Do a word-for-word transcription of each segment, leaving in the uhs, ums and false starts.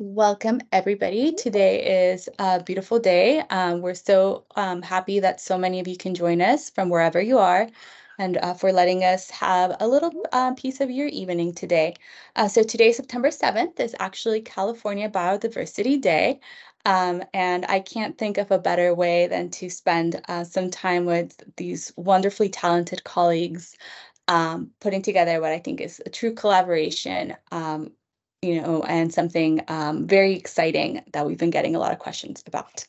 Welcome, everybody. Today is a beautiful day. Um, we're so um, happy that so many of you can join us from wherever you are, and uh, for letting us have a little uh, piece of your evening today. Uh, so today, September seventh, is actually California Biodiversity Day. Um, and I can't think of a better way than to spend uh, some time with these wonderfully talented colleagues um, putting together what I think is a true collaboration. Um, you know, and something um, very exciting that we've been getting a lot of questions about.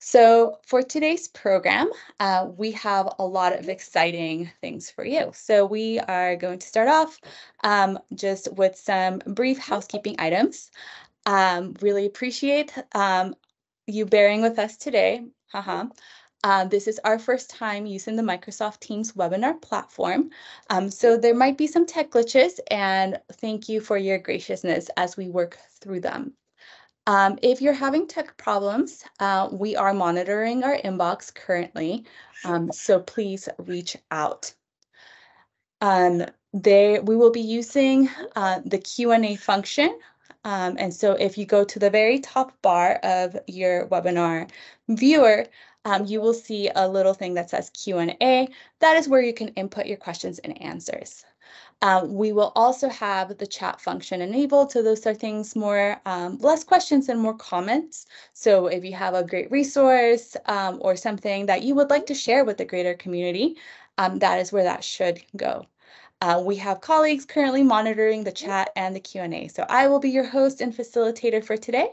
So for today's program, uh, we have a lot of exciting things for you. So we are going to start off um, just with some brief housekeeping items. Um, really appreciate um, you bearing with us today. Haha. Uh, this is our first time using the Microsoft Teams webinar platform, um, so there might be some tech glitches, and thank you for your graciousness as we work through them. Um, if you're having tech problems, uh, we are monitoring our inbox currently, um, so please reach out. Um, they, we will be using uh, the Q and A function. Um, and so if you go to the very top bar of your webinar viewer, Um, you will see a little thing that says Q and A. That is where you can input your questions and answers. Um, we will also have the chat function enabled, so those are things more, um, less questions and more comments. So if you have a great resource um, or something that you would like to share with the greater community, um, that is where that should go. Uh, we have colleagues currently monitoring the chat and the Q and A. So I will be your host and facilitator for today.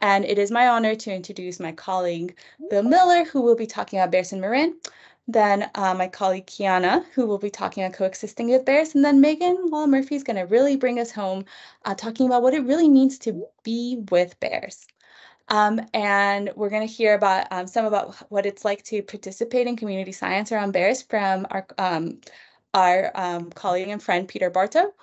And it is my honor to introduce my colleague, Bill Miller, who will be talking about bears and Marin. Then uh, my colleague, Kiana, who will be talking about coexisting with bears. And then Megan Walla-Murphy is going to really bring us home, uh, talking about what it really means to be with bears. Um, and we're going to hear about um, some about what it's like to participate in community science around bears from our um, our um, colleague and friend, Peter Barto.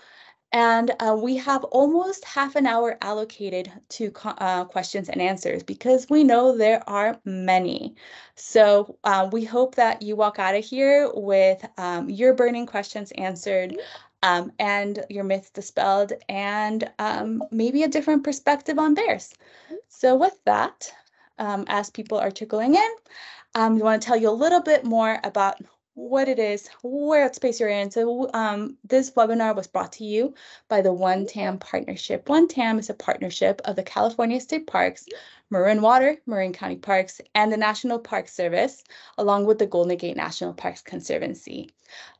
And uh, we have almost half an hour allocated to uh, questions and answers because we know there are many. So uh, we hope that you walk out of here with um, your burning questions answered um, and your myths dispelled and um, maybe a different perspective on bears. So with that, um, as people are trickling in, um, we want to tell you a little bit more about what it is, what space you're in. So um, this webinar was brought to you by the One Tam Partnership. One Tam is a partnership of the California State Parks, Marin Water, Marin County Parks, and the National Park Service, along with the Golden Gate National Parks Conservancy.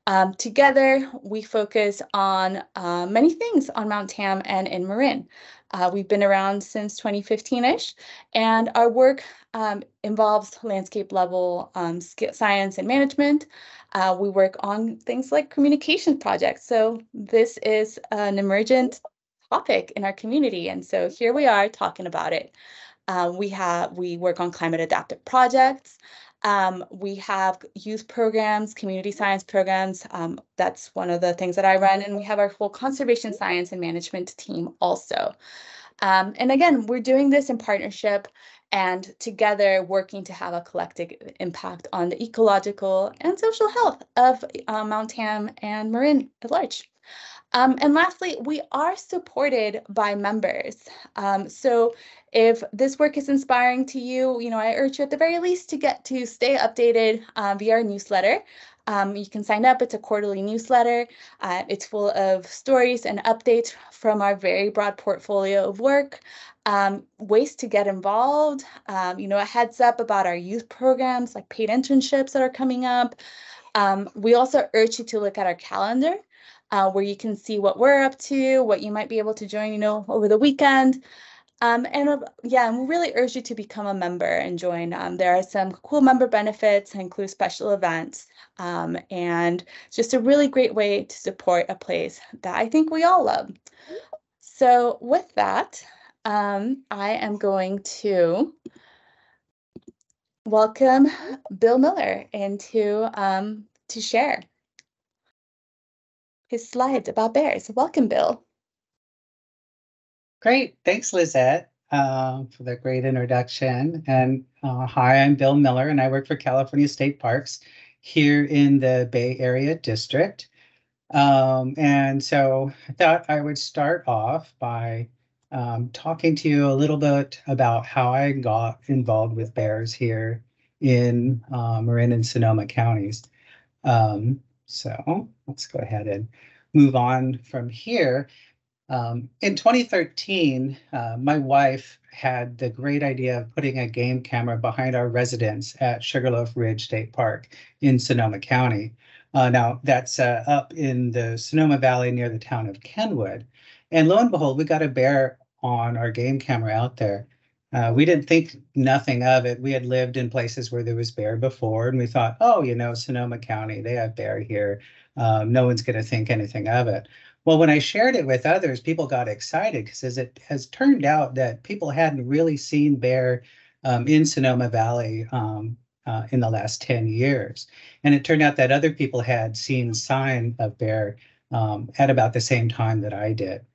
Um, together, we focus on uh, many things on Mount Tam and in Marin. Uh, we've been around since twenty fifteen-ish, and our work um, involves landscape level um, science and management. Uh, we work on things like communication projects. So this is an emergent topic in our community, and so here we are talking about it. Uh, we have we work on climate adaptive projects. Um, we have youth programs, community science programs. Um, that's one of the things that I run, and we have our whole conservation science and management team also. Um, and again, we're doing this in partnership and together working to have a collective impact on the ecological and social health of uh, Mount Tam and Marin at large. Um, and lastly, we are supported by members. Um, so if this work is inspiring to you, you know, I urge you at the very least to get to stay updated uh, via our newsletter. Um, you can sign up. It's a quarterly newsletter. Uh, it's full of stories and updates from our very broad portfolio of work, um, ways to get involved, um, you know, a heads up about our youth programs like paid internships that are coming up. Um, we also urge you to look at our calendar, Uh, where you can see what we're up to, what you might be able to join, you know, over the weekend. Um, and uh, yeah, and we really urge you to become a member and join. Um, there are some cool member benefits and include special events. Um, and it's just a really great way to support a place that I think we all love. So with that, um, I am going to welcome Bill Miller into um, to share his slides about bears. Welcome, Bill. Great. Thanks, Lizette, uh, for the great introduction. And uh, hi, I'm Bill Miller, and I work for California State Parks here in the Bay Area District. Um, and so I thought I would start off by um, talking to you a little bit about how I got involved with bears here in uh, Marin and Sonoma counties. Um, so let's go ahead and move on from here. Um, in twenty thirteen, uh, my wife had the great idea of putting a game camera behind our residence at Sugarloaf Ridge State Park in Sonoma County. Uh, now, that's uh, up in the Sonoma Valley near the town of Kenwood. And lo and behold, we got a bear on our game camera out there. Uh, we didn't think nothing of it. We had lived in places where there was bear before, and we thought, oh, you know, Sonoma County, they have bear here. Um, no one's going to think anything of it. Well, when I shared it with others, people got excited because as it has turned out that people hadn't really seen bear um, in Sonoma Valley um, uh, in the last ten years. And it turned out that other people had seen sign of bear um, at about the same time that I did.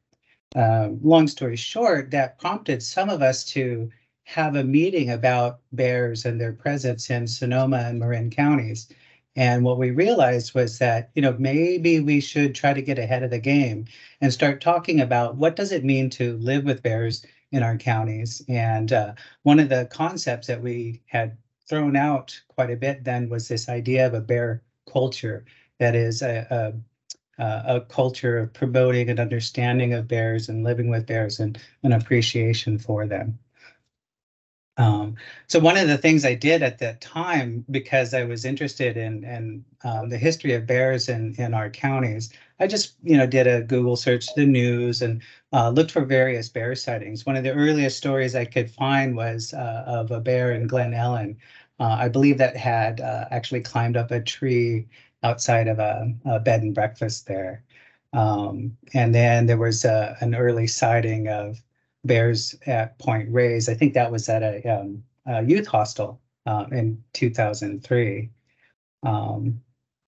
Uh, long story short, that prompted some of us to have a meeting about bears and their presence in Sonoma and Marin counties. And what we realized was that, you know, maybe we should try to get ahead of the game and start talking about what does it mean to live with bears in our counties. And uh, one of the concepts that we had thrown out quite a bit then was this idea of a bear culture, that is a, a, a culture of promoting an understanding of bears and living with bears and an appreciation for them. Um, so one of the things I did at that time, because I was interested in, in um, the history of bears in, in our counties, I just, you know, did a Google search to the news and uh, looked for various bear sightings. One of the earliest stories I could find was uh, of a bear in Glen Ellen. Uh, I believe that had uh, actually climbed up a tree outside of a, a bed and breakfast there. Um, and then there was a, an early sighting of bears at Point Reyes. I think that was at a, um, a youth hostel uh, in two thousand three. Um,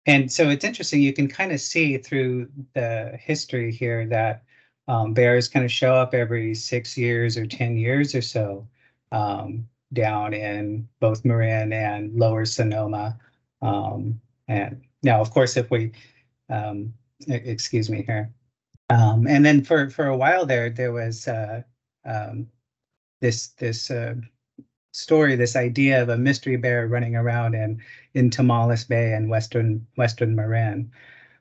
and so it's interesting, you can kind of see through the history here that um, bears kind of show up every six years or ten years or so um, down in both Marin and Lower Sonoma. Um, and now, of course, if we, um, excuse me here. Um, and then for, for a while there, there was uh, Um, this this uh, story, this idea of a mystery bear running around in in Tamales Bay and western western Marin.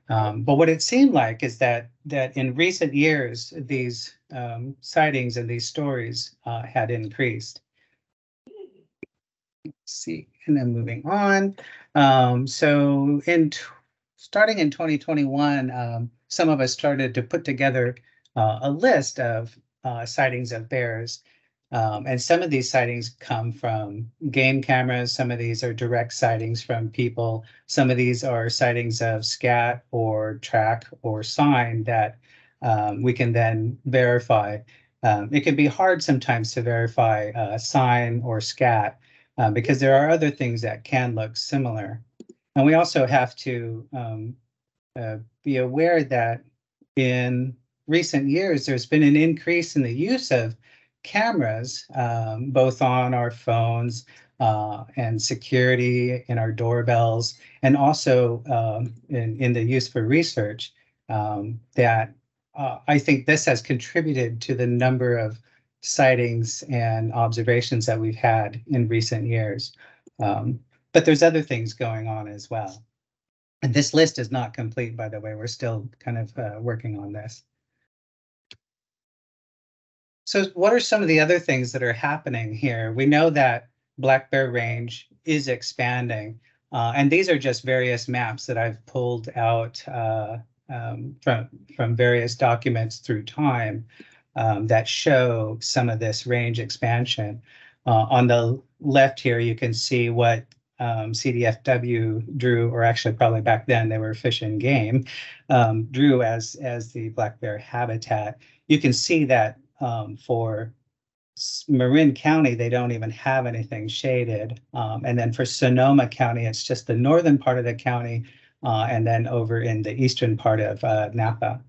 Um, but what it seemed like is that that in recent years, these um, sightings and these stories uh, had increased. Let's see, and then moving on. Um, so in t starting in twenty twenty-one, um, some of us started to put together uh, a list of Uh, sightings of bears, um, and some of these sightings come from game cameras, some of these are direct sightings from people, some of these are sightings of scat or track or sign that um, we can then verify. Um, it can be hard sometimes to verify uh, sign or scat uh, because there are other things that can look similar, and we also have to um, uh, be aware that in recent years, there's been an increase in the use of cameras, um, both on our phones uh, and security in our doorbells, and also um, in, in the use for research. Um, that uh, I think this has contributed to the number of sightings and observations that we've had in recent years. Um, but there's other things going on as well. And this list is not complete, by the way. We're still kind of uh, working on this. So what are some of the other things that are happening here? We know that black bear range is expanding, uh, and these are just various maps that I've pulled out uh, um, from, from various documents through time um, that show some of this range expansion. Uh, on the left here, you can see what um, C D F W drew, or actually probably back then they were Fish and Game, um, drew as, as the black bear habitat. You can see that Um, for Marin County, they don't even have anything shaded. Um, and then for Sonoma County, it's just the northern part of the county, uh, and then over in the eastern part of uh, Napa.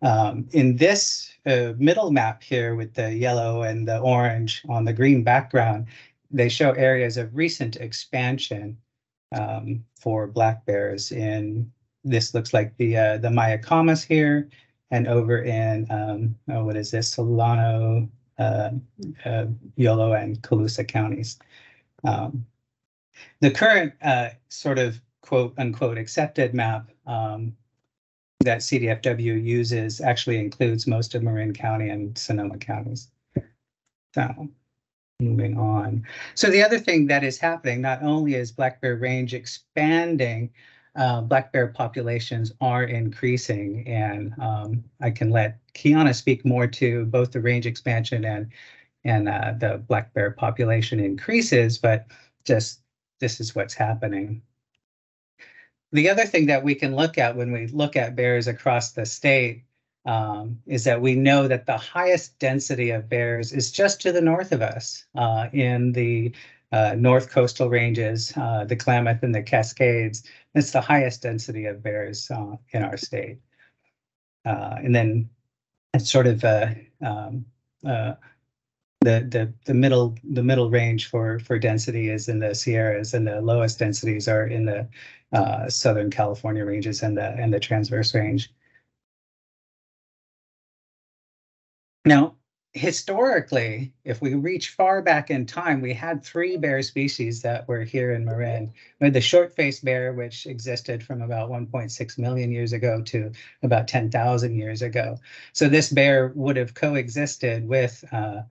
Um, in this uh, middle map here with the yellow and the orange on the green background, they show areas of recent expansion um, for black bears in, this looks like the, uh, the Mayacamas here, and over in, um, oh, what is this, Solano, uh, uh, Yolo, and Colusa counties. Um, the current uh, sort of quote unquote accepted map um, that C D F W uses actually includes most of Marin County and Sonoma counties. So moving on. So the other thing that is happening, not only is black bear range expanding, uh, black bear populations are increasing. And um, I can let Kiana speak more to both the range expansion and and uh, the black bear population increases, but just this is what's happening. The other thing that we can look at when we look at bears across the state um, is that we know that the highest density of bears is just to the north of us uh, in the uh, north coastal ranges, uh, the Klamath and the Cascades. It's the highest density of bears uh, in our state. Uh, and then it's sort of a um, uh, The, the the middle the middle range for for density is in the Sierras, and the lowest densities are in the uh, Southern California ranges and the and the transverse range. Now, historically, if we reach far back in time, we had three bear species that were here in Marin. We had the short-faced bear, which existed from about one point six million years ago to about ten thousand years ago. So this bear would have coexisted with uh,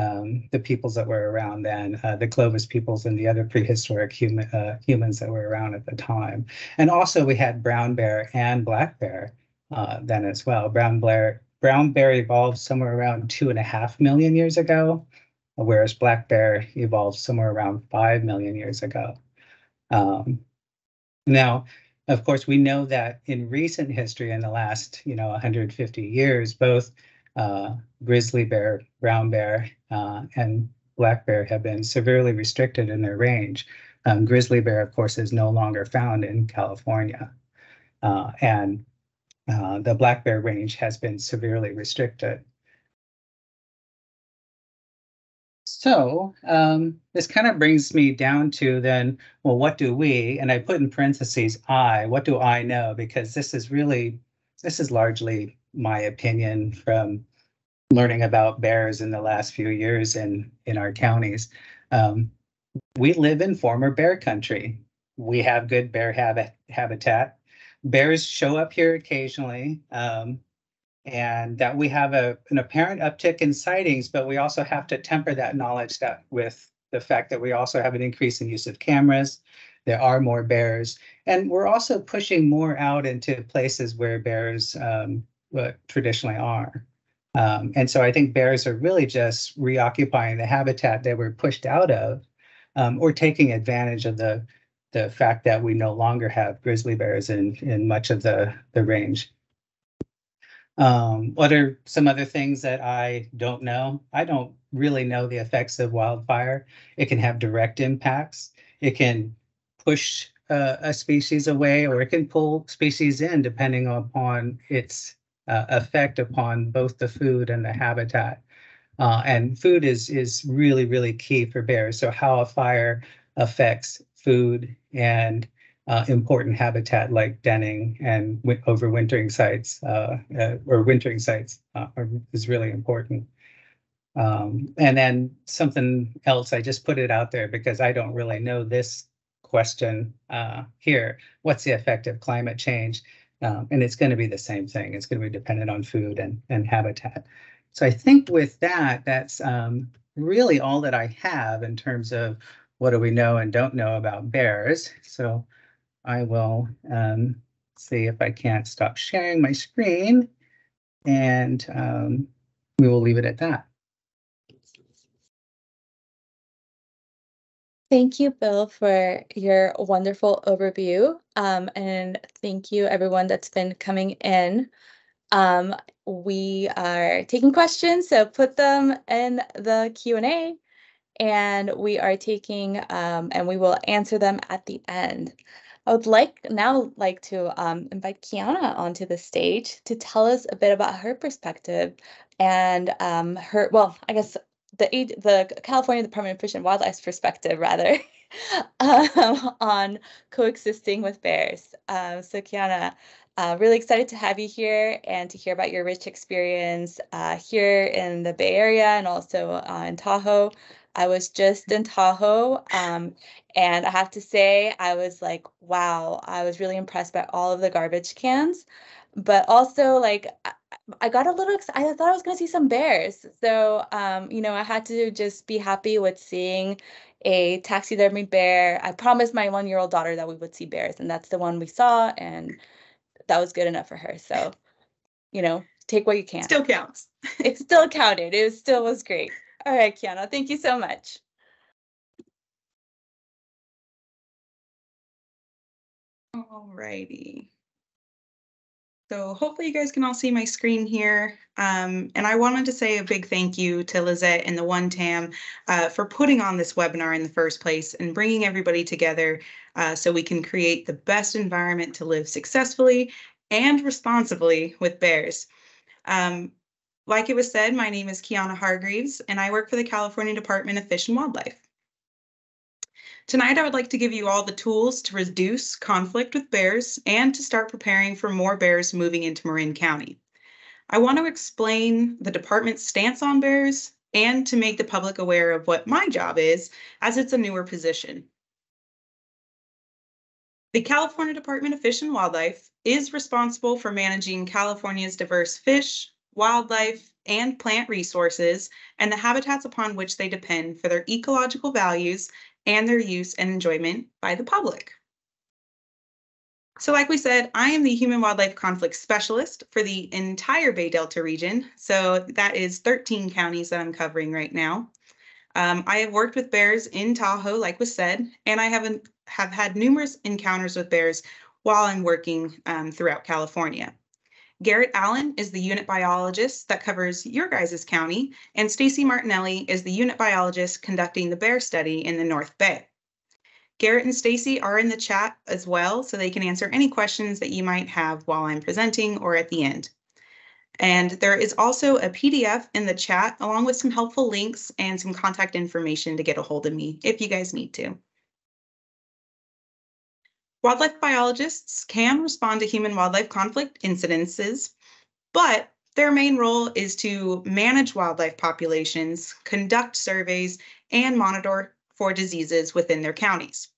Um, the peoples that were around then, uh, the Clovis peoples and the other prehistoric human, uh, humans that were around at the time. And also we had brown bear and black bear uh, then as well. Brown bear, brown bear evolved somewhere around two and a half million years ago, whereas black bear evolved somewhere around five million years ago. Um, now, of course, we know that in recent history, in the last, you know, one hundred fifty years, both Uh, grizzly bear, brown bear, uh, and black bear have been severely restricted in their range. Um, grizzly bear, of course, is no longer found in California, uh, and uh, the black bear range has been severely restricted. So um, this kind of brings me down to then, well, what do we, and I put in parentheses, I, what do I know? Because this is really, this is largely my opinion from learning about bears in the last few years in, in our counties. Um, we live in former bear country. We have good bear hab habitat. Bears show up here occasionally, um, and that we have a, an apparent uptick in sightings, but we also have to temper that knowledge that with the fact that we also have an increase in use of cameras. There are more bears, and we're also pushing more out into places where bears um, what traditionally are. Um, and so I think bears are really just reoccupying the habitat they were pushed out of, um, or taking advantage of the, the fact that we no longer have grizzly bears in, in much of the, the range. Um, what are some other things that I don't know? I don't really know the effects of wildfire. It can have direct impacts. It can push uh, a species away, or it can pull species in depending upon its Uh, effect upon both the food and the habitat. Uh, and food is is really, really key for bears. So how a fire affects food and uh, important habitat like denning and overwintering sites uh, uh, or wintering sites uh, are, is really important. Um, and then something else, I just put it out there because I don't really know this question uh, here. What's the effect of climate change? Um, and it's going to be the same thing. It's going to be dependent on food and, and habitat. So I think with that, that's um, really all that I have in terms of what do we know and don't know about bears. So I will um, see if I can't stop sharing my screen, and um, we will leave it at that. Thank you, Bill, for your wonderful overview, um, and thank you everyone that's been coming in. Um, we are taking questions, so put them in the Q and A, and we are taking um, and we will answer them at the end. I would like now like to um, invite Kiana onto the stage to tell us a bit about her perspective and um, her, well, I guess, The, the California Department of Fish and Wildlife's perspective, rather, um, on coexisting with bears. Um, so Kiana, Uh, really excited to have you here and to hear about your rich experience uh, here in the Bay Area and also uh, in Tahoe. I was just in Tahoe, um, and I have to say, I was like, wow, I was really impressed by all of the garbage cans, but also like, I got a little excited. I thought I was going to see some bears. So, um, you know, I had to just be happy with seeing a taxidermied bear. I promised my one-year-old daughter that we would see bears, and that's the one we saw, and that was good enough for her. So, you know, take what you can. Still counts. It still counted. It was, still was great. All right, Kiana, thank you so much. All righty. So hopefully you guys can all see my screen here. Um, and I wanted to say a big thank you to Lizette and the one T A M uh, for putting on this webinar in the first place and bringing everybody together uh, so we can create the best environment to live successfully and responsibly with bears. Um, Like it was said, my name is Kiana Hargreaves, and I work for the California Department of Fish and Wildlife. Tonight, I would like to give you all the tools to reduce conflict with bears and to start preparing for more bears moving into Marin County. I want to explain the department's stance on bears and to make the public aware of what my job is, as it's a newer position. The California Department of Fish and Wildlife is responsible for managing California's diverse fish, wildlife, and plant resources, and the habitats upon which they depend for their ecological values and their use and enjoyment by the public. So like we said, I am the Human Wildlife Conflict Specialist for the entire Bay Delta region, so that is thirteen counties that I'm covering right now. Um, I have worked with bears in Tahoe, like was said, and I have, an, have had numerous encounters with bears while I'm working um, throughout California. Garrett Allen is the unit biologist that covers your guys' county, and Stacy Martinelli is the unit biologist conducting the bear study in the North Bay. Garrett and Stacy are in the chat as well, so they can answer any questions that you might have while I'm presenting or at the end. And there is also a P D F in the chat, along with some helpful links and some contact information to get a hold of me if you guys need to. Wildlife biologists can respond to human wildlife conflict incidences, but their main role is to manage wildlife populations, conduct surveys, and monitor for diseases within their counties.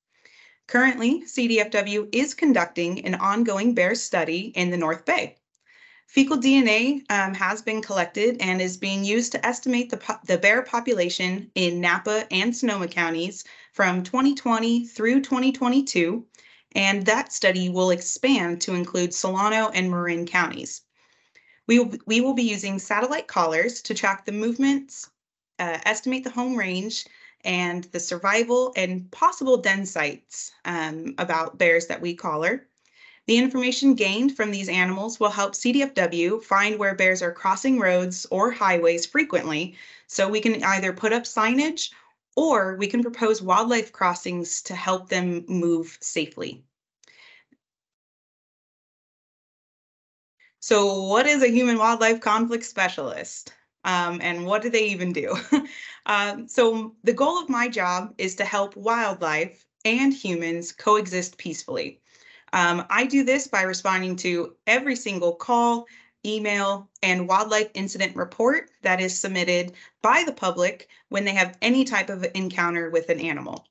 Currently, C D F W is conducting an ongoing bear study in the North Bay. Fecal D N A um, has been collected and is being used to estimate the, the bear population in Napa and Sonoma counties from twenty twenty through twenty twenty-two. And that study will expand to include Solano and Marin counties. We will, we will be using satellite collars to track the movements, uh, estimate the home range, and the survival and possible den sites um, about bears that we collar. The information gained from these animals will help C D F W find where bears are crossing roads or highways frequently, so we can either put up signage or we can propose wildlife crossings to help them move safely. So what is a human wildlife conflict specialist? Um, and what do they even do? um, so the goal of my job is to help wildlife and humans coexist peacefully. Um, I do this by responding to every single call, email, and wildlife incident report that is submitted by the public when they have any type of encounter with an animal.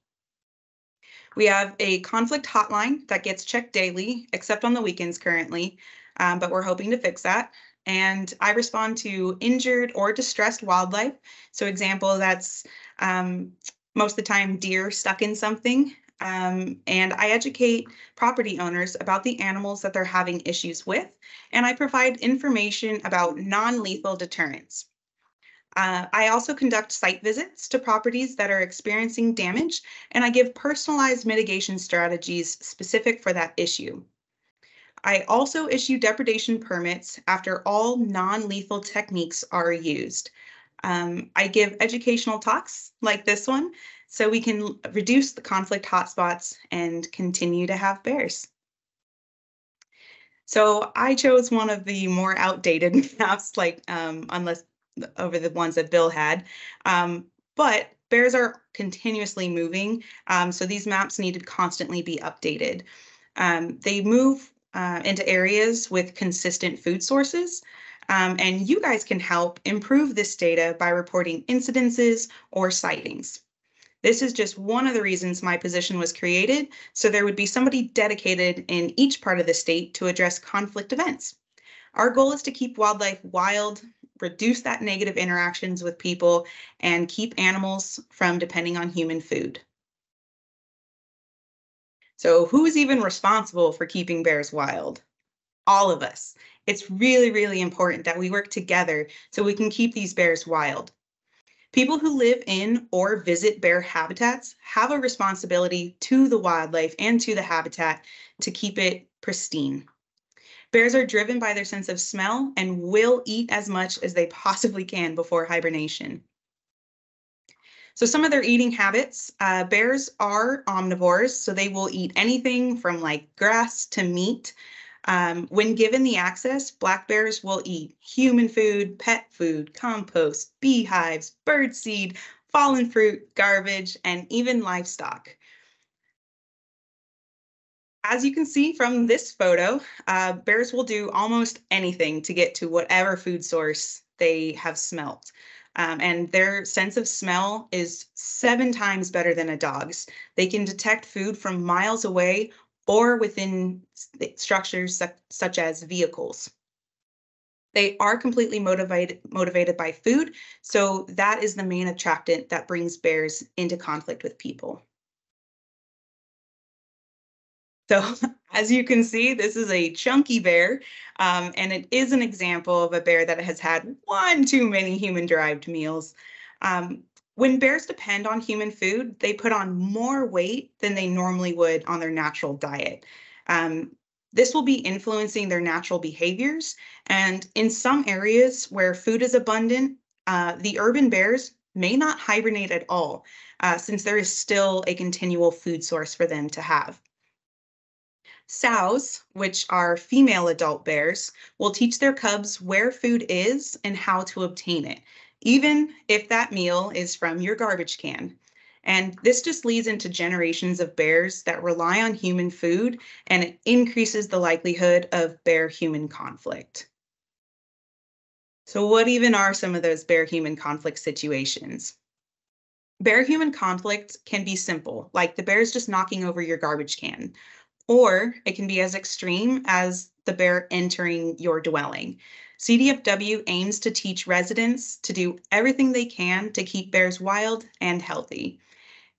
We have a conflict hotline that gets checked daily, except on the weekends currently, um, but we're hoping to fix that. And I respond to injured or distressed wildlife. So example, that's um, most of the time deer stuck in something. Um, and I educate property owners about the animals that they're having issues with, and I provide information about non-lethal deterrence. Uh, I also conduct site visits to properties that are experiencing damage, and I give personalized mitigation strategies specific for that issue. I also issue depredation permits after all non-lethal techniques are used. Um, I give educational talks like this one, so we can reduce the conflict hotspots and continue to have bears. So I chose one of the more outdated maps, like um, unless over the ones that Bill had, um, but bears are continuously moving. Um, so these maps need to constantly be updated. Um, they move uh, into areas with consistent food sources. Um, and you guys can help improve this data by reporting incidences or sightings. This is just one of the reasons my position was created, so there would be somebody dedicated in each part of the state to address conflict events. Our goal is to keep wildlife wild, reduce that negative interactions with people, and keep animals from depending on human food. So who is even responsible for keeping bears wild? All of us. It's really, really important that we work together so we can keep these bears wild. People who live in or visit bear habitats have a responsibility to the wildlife and to the habitat to keep it pristine. Bears are driven by their sense of smell and will eat as much as they possibly can before hibernation. So some of their eating habits, uh, bears are omnivores, so they will eat anything from like grass to meat. Um, when given the access, black bears will eat human food, pet food, compost, beehives, bird seed, fallen fruit, garbage, and even livestock. As you can see from this photo, uh, bears will do almost anything to get to whatever food source they have smelt. Um, and their sense of smell is seven times better than a dog's. They can detect food from miles away or within structures such as vehicles. They are completely motivated motivated by food, so that is the main attractant that brings bears into conflict with people. So as you can see, this is a chunky bear, um, and it is an example of a bear that has had one too many human-derived meals. Um, When bears depend on human food, they put on more weight than they normally would on their natural diet. Um, this will be influencing their natural behaviors, and in some areas where food is abundant, uh, the urban bears may not hibernate at all, uh, since there is still a continual food source for them to have. Sows, which are female adult bears, will teach their cubs where food is and how to obtain it, even if that meal is from your garbage can. And this just leads into generations of bears that rely on human food, and it increases the likelihood of bear-human conflict. So what even are some of those bear-human conflict situations? Bear-human conflict can be simple, like the bear's just knocking over your garbage can, or it can be as extreme as the bear entering your dwelling. C D F W aims to teach residents to do everything they can to keep bears wild and healthy.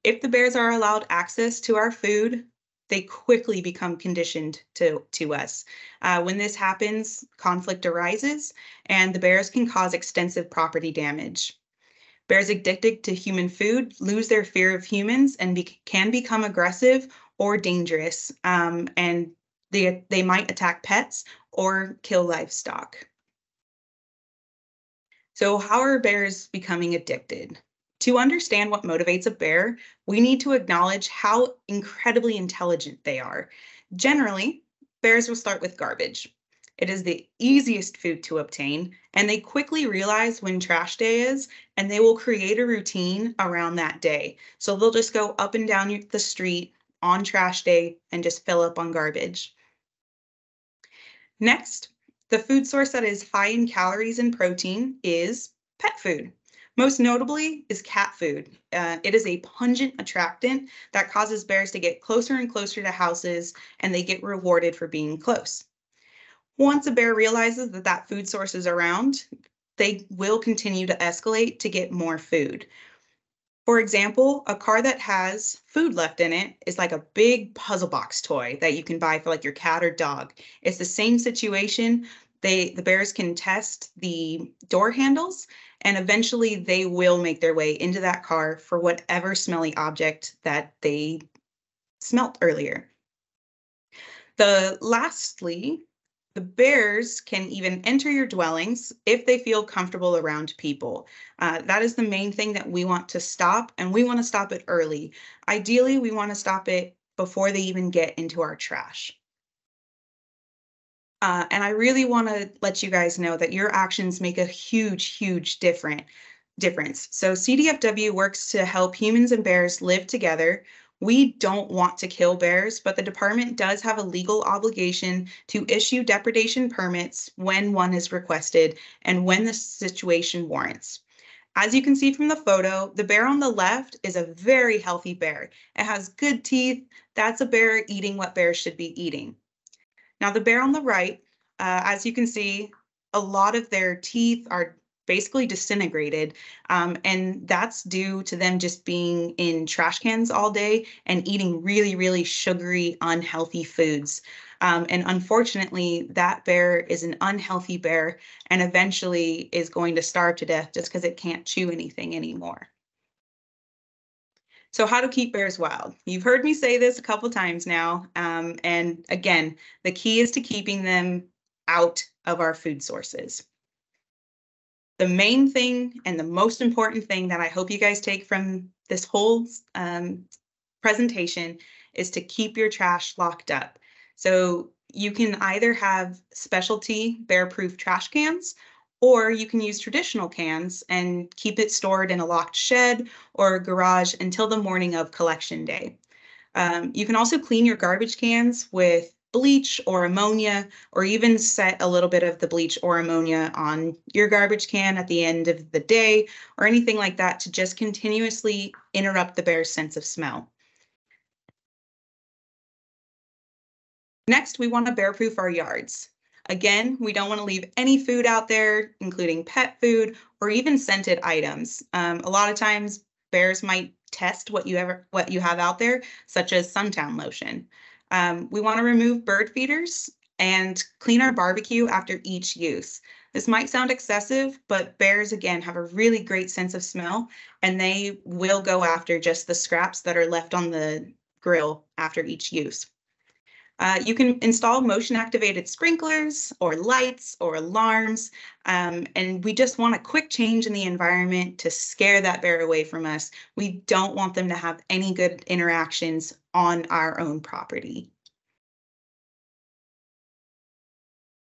If the bears are allowed access to our food, they quickly become conditioned to, to us. Uh, when this happens, conflict arises, and the bears can cause extensive property damage. Bears addicted to human food lose their fear of humans and be, can become aggressive or dangerous, um, and they, they might attack pets or kill livestock. So how are bears becoming addicted? To understand what motivates a bear, we need to acknowledge how incredibly intelligent they are. Generally, bears will start with garbage. It is the easiest food to obtain, and they quickly realize when trash day is, and they will create a routine around that day. So they'll just go up and down the street on trash day and just fill up on garbage. Next, the food source that is high in calories and protein is pet food. Most notably is cat food. Uh, it is a pungent attractant that causes bears to get closer and closer to houses, and they get rewarded for being close. Once a bear realizes that that food source is around, they will continue to escalate to get more food. For example, a car that has food left in it is like a big puzzle box toy that you can buy for like your cat or dog. It's the same situation. They, the bears can test the door handles, and eventually they will make their way into that car for whatever smelly object that they smelt earlier. The lastly, the bears can even enter your dwellings if they feel comfortable around people. Uh, that is the main thing that we want to stop, and we want to stop it early. Ideally, we want to stop it before they even get into our trash. Uh, and I really want to let you guys know that your actions make a huge, huge difference. So C D F W works to help humans and bears live together We don't want to kill bears, but the department does have a legal obligation to issue depredation permits when one is requested and when the situation warrants. As you can see from the photo, the bear on the left is a very healthy bear. It has good teeth. That's a bear eating what bears should be eating. Now the bear on the right, uh, as you can see, a lot of their teeth are basically disintegrated, um, and that's due to them just being in trash cans all day and eating really, really sugary, unhealthy foods. Um, and unfortunately, that bear is an unhealthy bear and eventually is going to starve to death just because it can't chew anything anymore. So how to keep bears wild. You've heard me say this a couple times now, um, and again, the key is to keeping them out of our food sources. The main thing and the most important thing that I hope you guys take from this whole um, presentation is to keep your trash locked up. So you can either have specialty bear-proof trash cans, or you can use traditional cans and keep it stored in a locked shed or garage until the morning of collection day. Um, you can also clean your garbage cans with bleach or ammonia, or even set a little bit of the bleach or ammonia on your garbage can at the end of the day or anything like that to just continuously interrupt the bear's sense of smell. Next, we want to bear-proof our yards. Again, we don't want to leave any food out there, including pet food or even scented items. Um, a lot of times bears might test what you ever what you have out there, such as suntan lotion. Um, we want to remove bird feeders and clean our barbecue after each use. This might sound excessive, but bears, again, have a really great sense of smell, and they will go after just the scraps that are left on the grill after each use. Uh, you can install motion-activated sprinklers or lights or alarms, um, and we just want a quick change in the environment to scare that bear away from us. We don't want them to have any good interactions on our own property.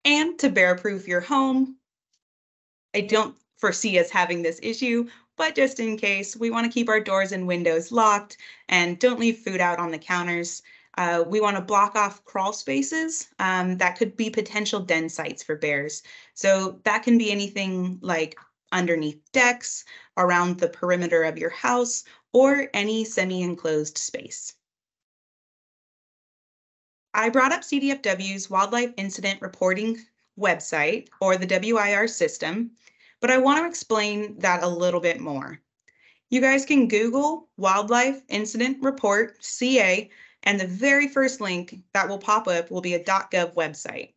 And to bear-proof your home, I don't foresee us having this issue, but just in case, we want to keep our doors and windows locked and don't leave food out on the counters. Uh, we want to block off crawl spaces um, that could be potential den sites for bears. So that can be anything like underneath decks, around the perimeter of your house, or any semi-enclosed space. I brought up C D F W's Wildlife Incident Reporting website, or the W I R system, but I want to explain that a little bit more. You guys can Google Wildlife Incident Report C A, and the very first link that will pop up will be a .gov website.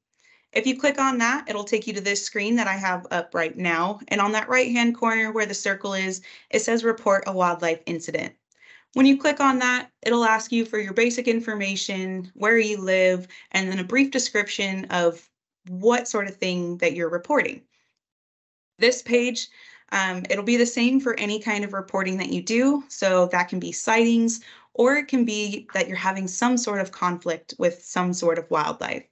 If you click on that, it'll take you to this screen that I have up right now. And on that right-hand corner where the circle is, it says report a wildlife incident. When you click on that, it'll ask you for your basic information, where you live, and then a brief description of what sort of thing that you're reporting. This page, um, it'll be the same for any kind of reporting that you do. So that can be sightings, or it can be that you're having some sort of conflict with some sort of wildlife.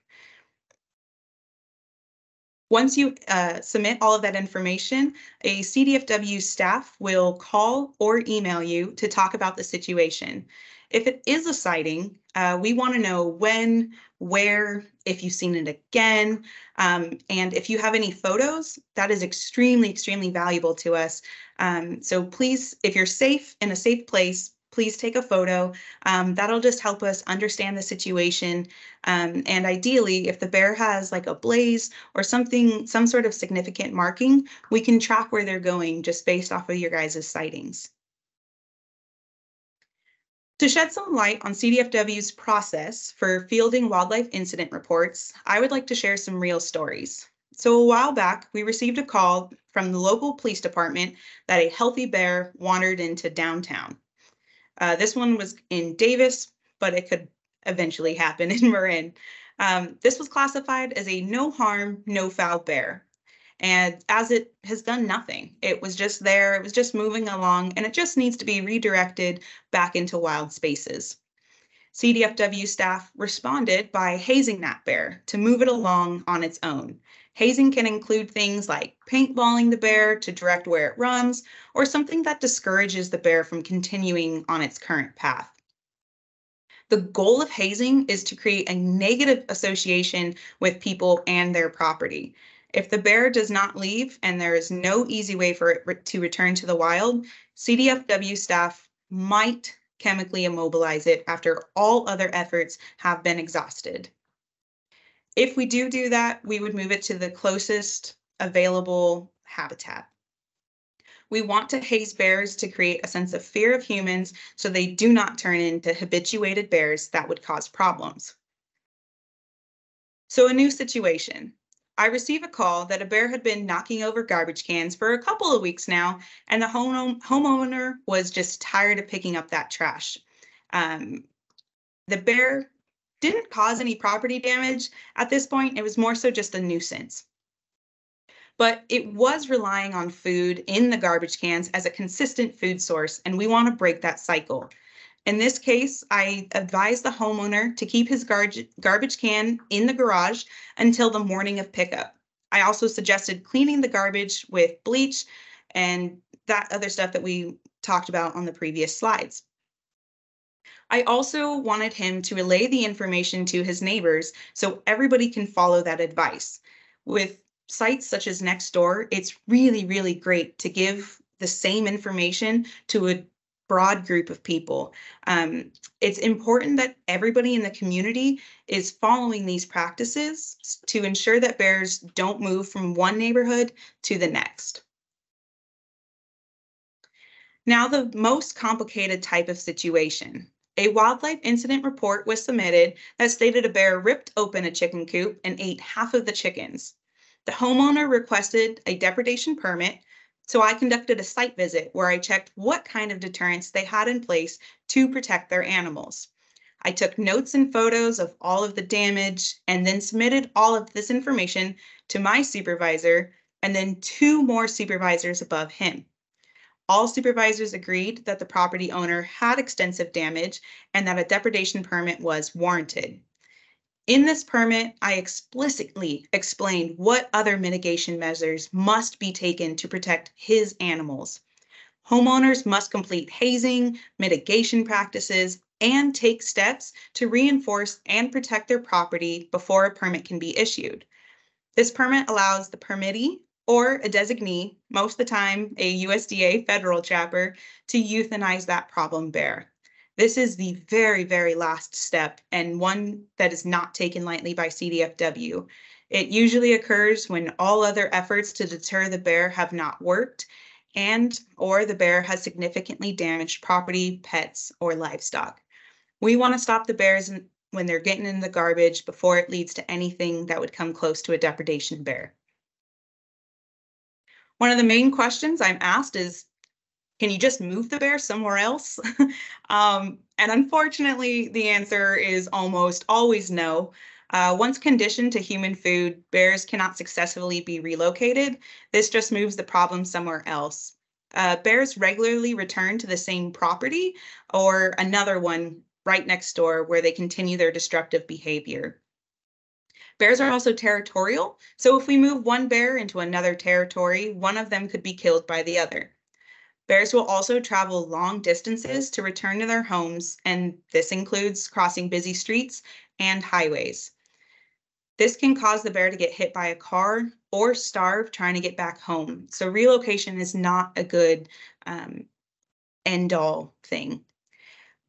Once you uh, submit all of that information, a C D F W staff will call or email you to talk about the situation. If it is a sighting, uh, we want to know when, where, if you've seen it again, um, and if you have any photos, that is extremely, extremely valuable to us. Um, so please, if you're safe in a safe place, please take a photo. Um, that'll just help us understand the situation. Um, and ideally, if the bear has like a blaze or something, some sort of significant marking, we can track where they're going just based off of your guys' sightings. To shed some light on C D F W's process for fielding wildlife incident reports, I would like to share some real stories. So a while back, we received a call from the local police department that a healthy bear wandered into downtown. Uh, this one was in Davis, but it could eventually happen in Marin. Um, this was classified as a no harm, no foul bear. And as it has done nothing, it was just there, it was just moving along, and it just needs to be redirected back into wild spaces. C D F W staff responded by hazing that bear to move it along on its own. Hazing can include things like paintballing the bear to direct where it runs, or something that discourages the bear from continuing on its current path. The goal of hazing is to create a negative association with people and their property. If the bear does not leave and there is no easy way for it re- to return to the wild, C D F W staff might chemically immobilize it after all other efforts have been exhausted. If we do do that, we would move it to the closest available habitat. We want to haze bears to create a sense of fear of humans so they do not turn into habituated bears that would cause problems. So a new situation. I receive a call that a bear had been knocking over garbage cans for a couple of weeks now, and the home homeowner was just tired of picking up that trash. Um, the bear didn't cause any property damage at this point. It was more so just a nuisance. But it was relying on food in the garbage cans as a consistent food source, and we want to break that cycle. In this case, I advise the homeowner to keep his gar garbage can in the garage until the morning of pickup. I also suggested cleaning the garbage with bleach and that other stuff that we talked about on the previous slides. I also wanted him to relay the information to his neighbors so everybody can follow that advice. With sites such as Nextdoor, it's really, really great to give the same information to a broad group of people. Um, it's important that everybody in the community is following these practices to ensure that bears don't move from one neighborhood to the next. Now, the most complicated type of situation. A wildlife incident report was submitted that stated a bear ripped open a chicken coop and ate half of the chickens. The homeowner requested a depredation permit, so I conducted a site visit where I checked what kind of deterrents they had in place to protect their animals. I took notes and photos of all of the damage and then submitted all of this information to my supervisor and then two more supervisors above him. All supervisors agreed that the property owner had extensive damage and that a depredation permit was warranted. In this permit, I explicitly explained what other mitigation measures must be taken to protect his animals. Homeowners must complete hazing, mitigation practices, and take steps to reinforce and protect their property before a permit can be issued. This permit allows the permittee or a designee, most of the time a U S D A federal trapper, to euthanize that problem bear. This is the very, very last step and one that is not taken lightly by C D F W. It usually occurs when all other efforts to deter the bear have not worked and or the bear has significantly damaged property, pets, or livestock. We want to stop the bears when they're getting in the garbage before it leads to anything that would come close to a depredation bear. One of the main questions I'm asked is, can you just move the bear somewhere else? um, and unfortunately, the answer is almost always no. Uh, once conditioned to human food, bears cannot successfully be relocated. This just moves the problem somewhere else. Uh, bears regularly return to the same property or another one right next door where they continue their destructive behavior. Bears are also territorial, so if we move one bear into another territory, one of them could be killed by the other. Bears will also travel long distances to return to their homes, and this includes crossing busy streets and highways. This can cause the bear to get hit by a car or starve trying to get back home. So relocation is not a good um, end-all thing.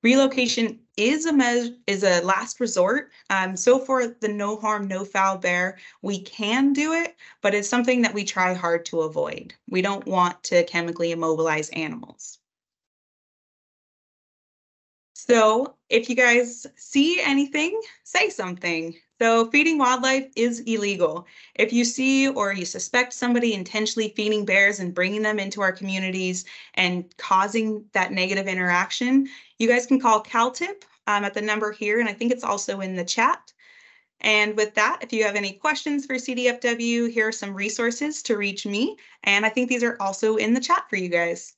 Relocation is a measure, is a last resort. Um, so for the no harm, no foul bear, we can do it, but it's something that we try hard to avoid. We don't want to chemically immobilize animals. So if you guys see anything, say something. So feeding wildlife is illegal. If you see or you suspect somebody intentionally feeding bears and bringing them into our communities and causing that negative interaction, you guys can call CalTIP um, at the number here, and I think it's also in the chat. And with that, if you have any questions for C D F W, here are some resources to reach me, and I think these are also in the chat for you guys.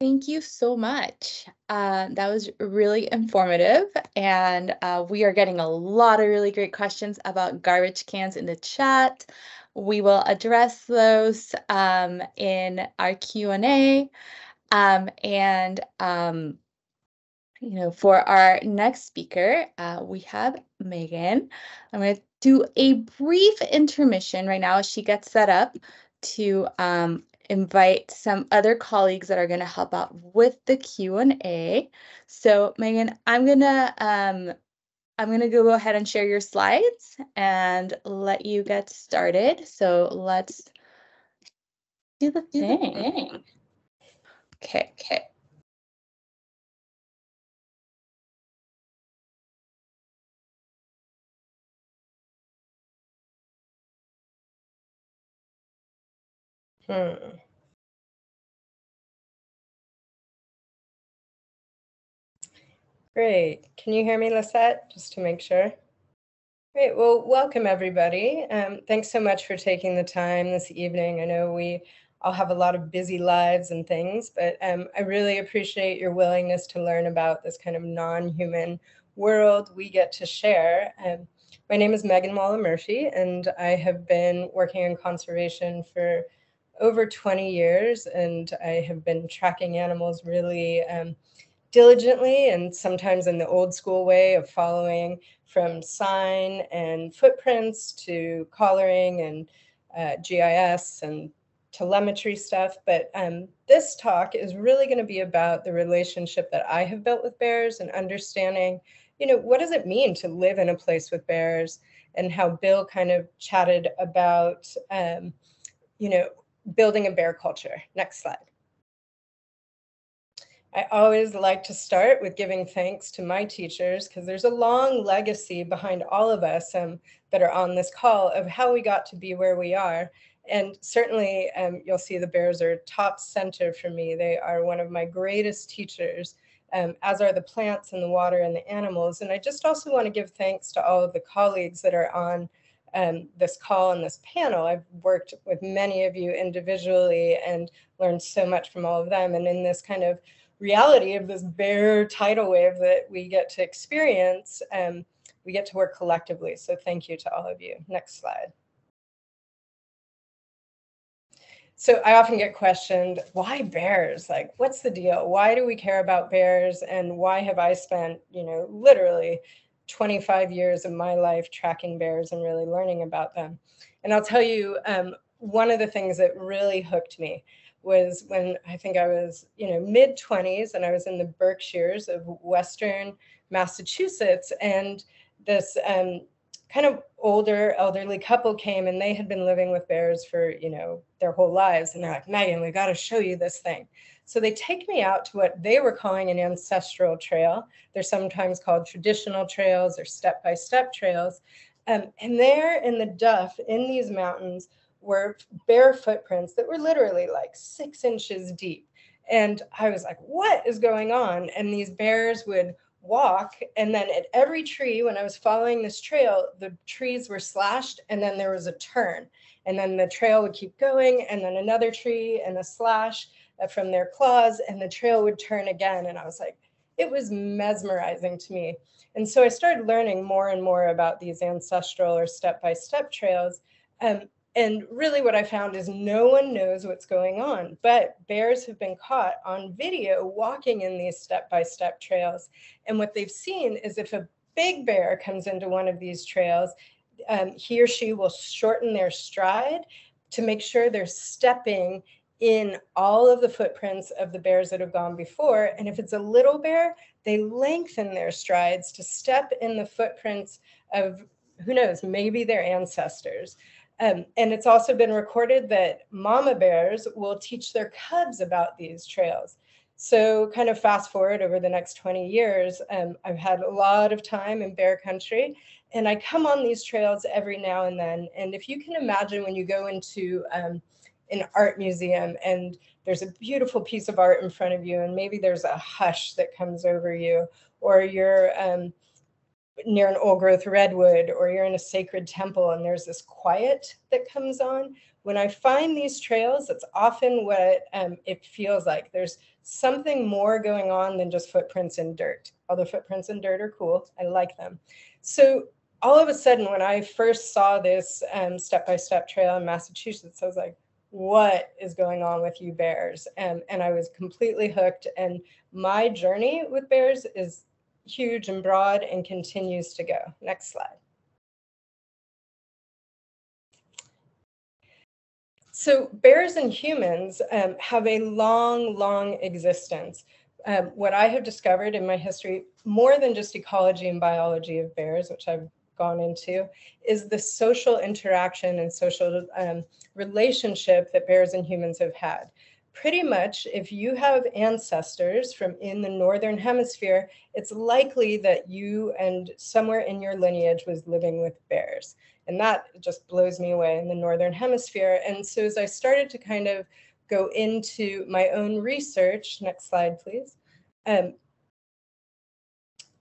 Thank you so much. Uh, that was really informative, and uh, we are getting a lot of really great questions about garbage cans in the chat. We will address those um, in our Q and A. Um, and, um, you know, for our next speaker, uh, we have Megan. I'm going to do a brief intermission right now as she gets set up to um, invite some other colleagues that are going to help out with the Q and A. So, Megan, I'm going to um, I'm going to go ahead and share your slides and let you get started. So let's do the thing. Okay, okay. Hmm. Great. Can you hear me, Lisette? Just to make sure. Great. Well, welcome, everybody. Um, thanks so much for taking the time this evening. I know we all have a lot of busy lives and things, but um, I really appreciate your willingness to learn about this kind of non-human world we get to share. Um, my name is Megan Walla-Murphy, and I have been working in conservation for over twenty years, and I have been tracking animals really um, diligently, and sometimes in the old school way of following from sign and footprints to collaring and uh, G I S and telemetry stuff. But um, this talk is really going to be about the relationship that I have built with bears and understanding, you know, what does it mean to live in a place with bears, and how Bill kind of chatted about, um, you know, building a bear culture. Next slide. I always like to start with giving thanks to my teachers, because there's a long legacy behind all of us um, that are on this call of how we got to be where we are. And certainly um, you'll see the bears are top center for me. They are one of my greatest teachers, um, as are the plants and the water and the animals. And I just also want to give thanks to all of the colleagues that are on Um, this call and this panel. I've worked with many of you individually and learned so much from all of them. And in this kind of reality of this bear tidal wave that we get to experience, um, we get to work collectively. So thank you to all of you. Next slide. So I often get questioned, why bears? Like, what's the deal? Why do we care about bears? And why have I spent, you know, literally twenty-five years of my life tracking bears and really learning about them? And I'll tell you, um, one of the things that really hooked me was when I think I was, you know, mid twenties, and I was in the Berkshires of Western Massachusetts, and this um, kind of older elderly couple came, and they had been living with bears for, you know, their whole lives. And they're like, Megan, we got to show you this thing. So they take me out to what they were calling an ancestral trail. They're sometimes called traditional trails or step-by-step trails. Um, and there in the duff in these mountains were bear footprints that were literally like six inches deep. And I was like, what is going on? And these bears would walk, and then at every tree, when I was following this trail, the trees were slashed, and then there was a turn, and then the trail would keep going, and then another tree and a slash from their claws, and the trail would turn again. And I was like, it was mesmerizing to me. And so I started learning more and more about these ancestral or step-by-step trails. Um, and really what I found is no one knows what's going on, but bears have been caught on video walking in these step-by-step trails. And what they've seen is if a big bear comes into one of these trails, um, he or she will shorten their stride to make sure they're stepping in all of the footprints of the bears that have gone before. And if it's a little bear, they lengthen their strides to step in the footprints of, who knows, maybe their ancestors. Um, and it's also been recorded that mama bears will teach their cubs about these trails. So kind of fast forward over the next twenty years, um, I've had a lot of time in bear country, and I come on these trails every now and then. And if you can imagine when you go into um, an art museum and there's a beautiful piece of art in front of you, and maybe there's a hush that comes over you, or you're um, near an old growth redwood, or you're in a sacred temple and there's this quiet that comes on. When I find these trails, that's often what um, it feels like. There's something more going on than just footprints in dirt. Although footprints in dirt are cool, I like them. So all of a sudden, when I first saw this um, step-by-step trail in Massachusetts, I was like, what is going on with you bears? And, and I was completely hooked. And my journey with bears is huge and broad and continues to go. Next slide. So bears and humans um, have a long, long existence. Um, what I have discovered in my history, more than just ecology and biology of bears, which I've gone into, is the social interaction and social um, relationship that bears and humans have had. Pretty much, if you have ancestors from in the northern hemisphere, it's likely that you and somewhere in your lineage was living with bears. And that just blows me away in the northern hemisphere. And so as I started to kind of go into my own research, next slide, please, um,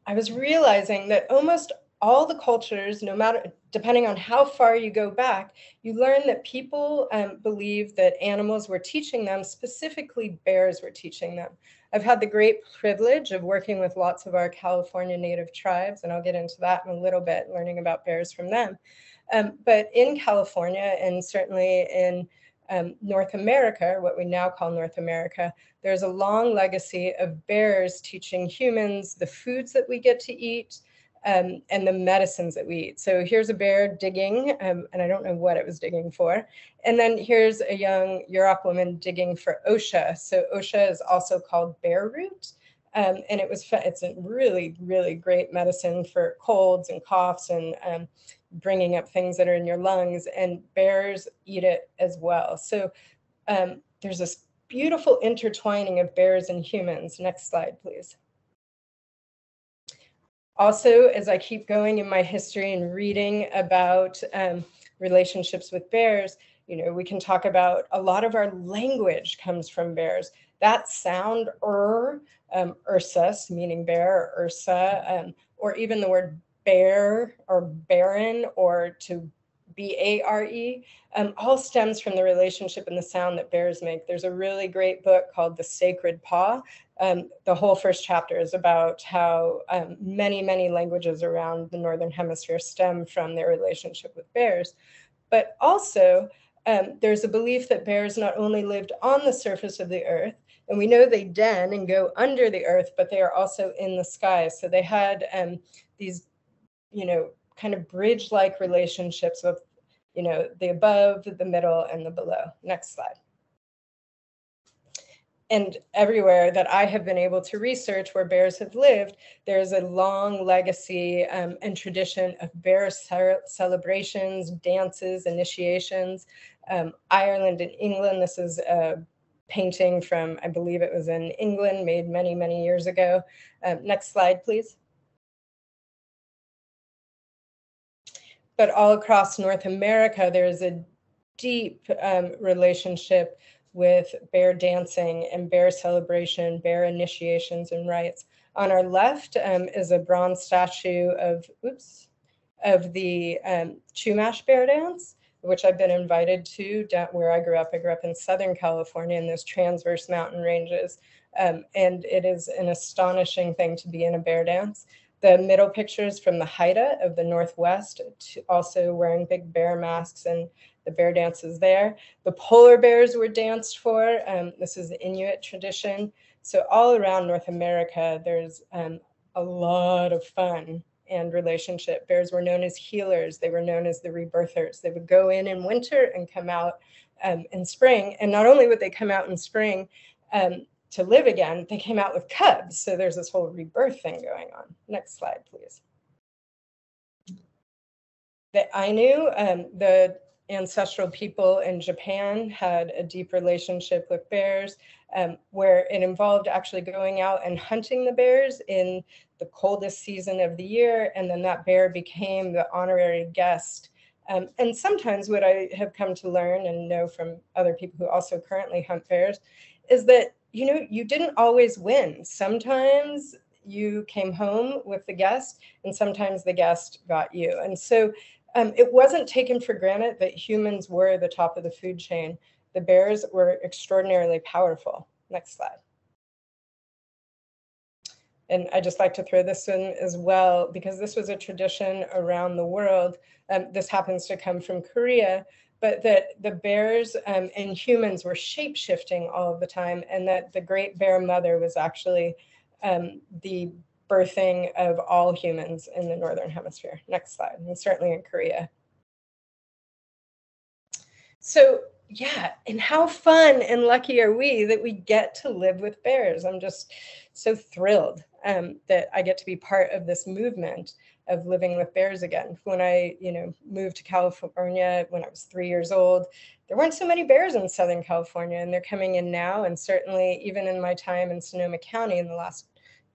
I was realizing that almost all the cultures, no matter, depending on how far you go back, you learn that people um, believe that animals were teaching them, specifically bears were teaching them. I've had the great privilege of working with lots of our California native tribes, and I'll get into that in a little bit, learning about bears from them. Um, but in California, and certainly in um, North America, what we now call North America, there's a long legacy of bears teaching humans the foods that we get to eat, Um, and the medicines that we eat. So here's a bear digging, um, and I don't know what it was digging for. And then here's a young Yurok woman digging for OSHA. So OSHA is also called bear root. Um, and it was, it's a really, really great medicine for colds and coughs and um, bringing up things that are in your lungs, and bears eat it as well. So um, there's this beautiful intertwining of bears and humans. Next slide, please. Also, as I keep going in my history and reading about um, relationships with bears, you know, we can talk about a lot of our language comes from bears. That sound er, um, ursus, meaning bear, or ursa, um, or even the word bear or barren or to B A R E, um, all stems from the relationship and the sound that bears make. There's a really great book called The Sacred Paw. Um, the whole first chapter is about how um, many, many languages around the Northern Hemisphere stem from their relationship with bears. But also, um, there's a belief that bears not only lived on the surface of the earth, and we know they den and go under the earth, but they are also in the sky. So they had um, these, you know, kind of bridge-like relationships of, you know, the above, the middle, and the below. Next slide. And everywhere that I have been able to research where bears have lived, there's a long legacy um, and tradition of bear ce- celebrations, dances, initiations. Um, Ireland and England, this is a painting from, I believe it was in England, made many, many years ago. Um, next slide, please. But all across North America, there is a deep um, relationship with bear dancing and bear celebration, bear initiations and rites. On our left um, is a bronze statue of, oops, of the um, Chumash bear dance, which I've been invited to down where I grew up. I grew up in Southern California in those transverse mountain ranges. Um, and it is an astonishing thing to be in a bear dance. The middle picture is from the Haida of the Northwest, also wearing big bear masks, and the bear dances there. The polar bears were danced for. Um, this is the Inuit tradition. So all around North America, there's um, a lot of fun and relationship. Bears were known as healers. They were known as the rebirthers. They would go in in winter and come out um, in spring. And not only would they come out in spring, um, to live again, they came out with cubs. So there's this whole rebirth thing going on. Next slide, please. The Ainu, um, the ancestral people in Japan, had a deep relationship with bears, um, where it involved actually going out and hunting the bears in the coldest season of the year. And then that bear became the honorary guest. Um, and sometimes what I have come to learn and know from other people who also currently hunt bears is that, you know, you didn't always win. Sometimes you came home with the guest, and sometimes the guest got you. And so um, it wasn't taken for granted that humans were the top of the food chain. The bears were extraordinarily powerful. Next slide. And I just like to throw this in as well, because this was a tradition around the world. Um, this happens to come from Korea, but that the bears um, and humans were shape-shifting all of the time, and that the Great Bear Mother was actually um, the birthing of all humans in the Northern Hemisphere. Next slide, and certainly in Korea. So yeah, and how fun and lucky are we that we get to live with bears. I'm just so thrilled um, that I get to be part of this movement of living with bears again. When I, you know, moved to California when I was three years old, there weren't so many bears in Southern California, and they're coming in now. And certainly even in my time in Sonoma County in the last,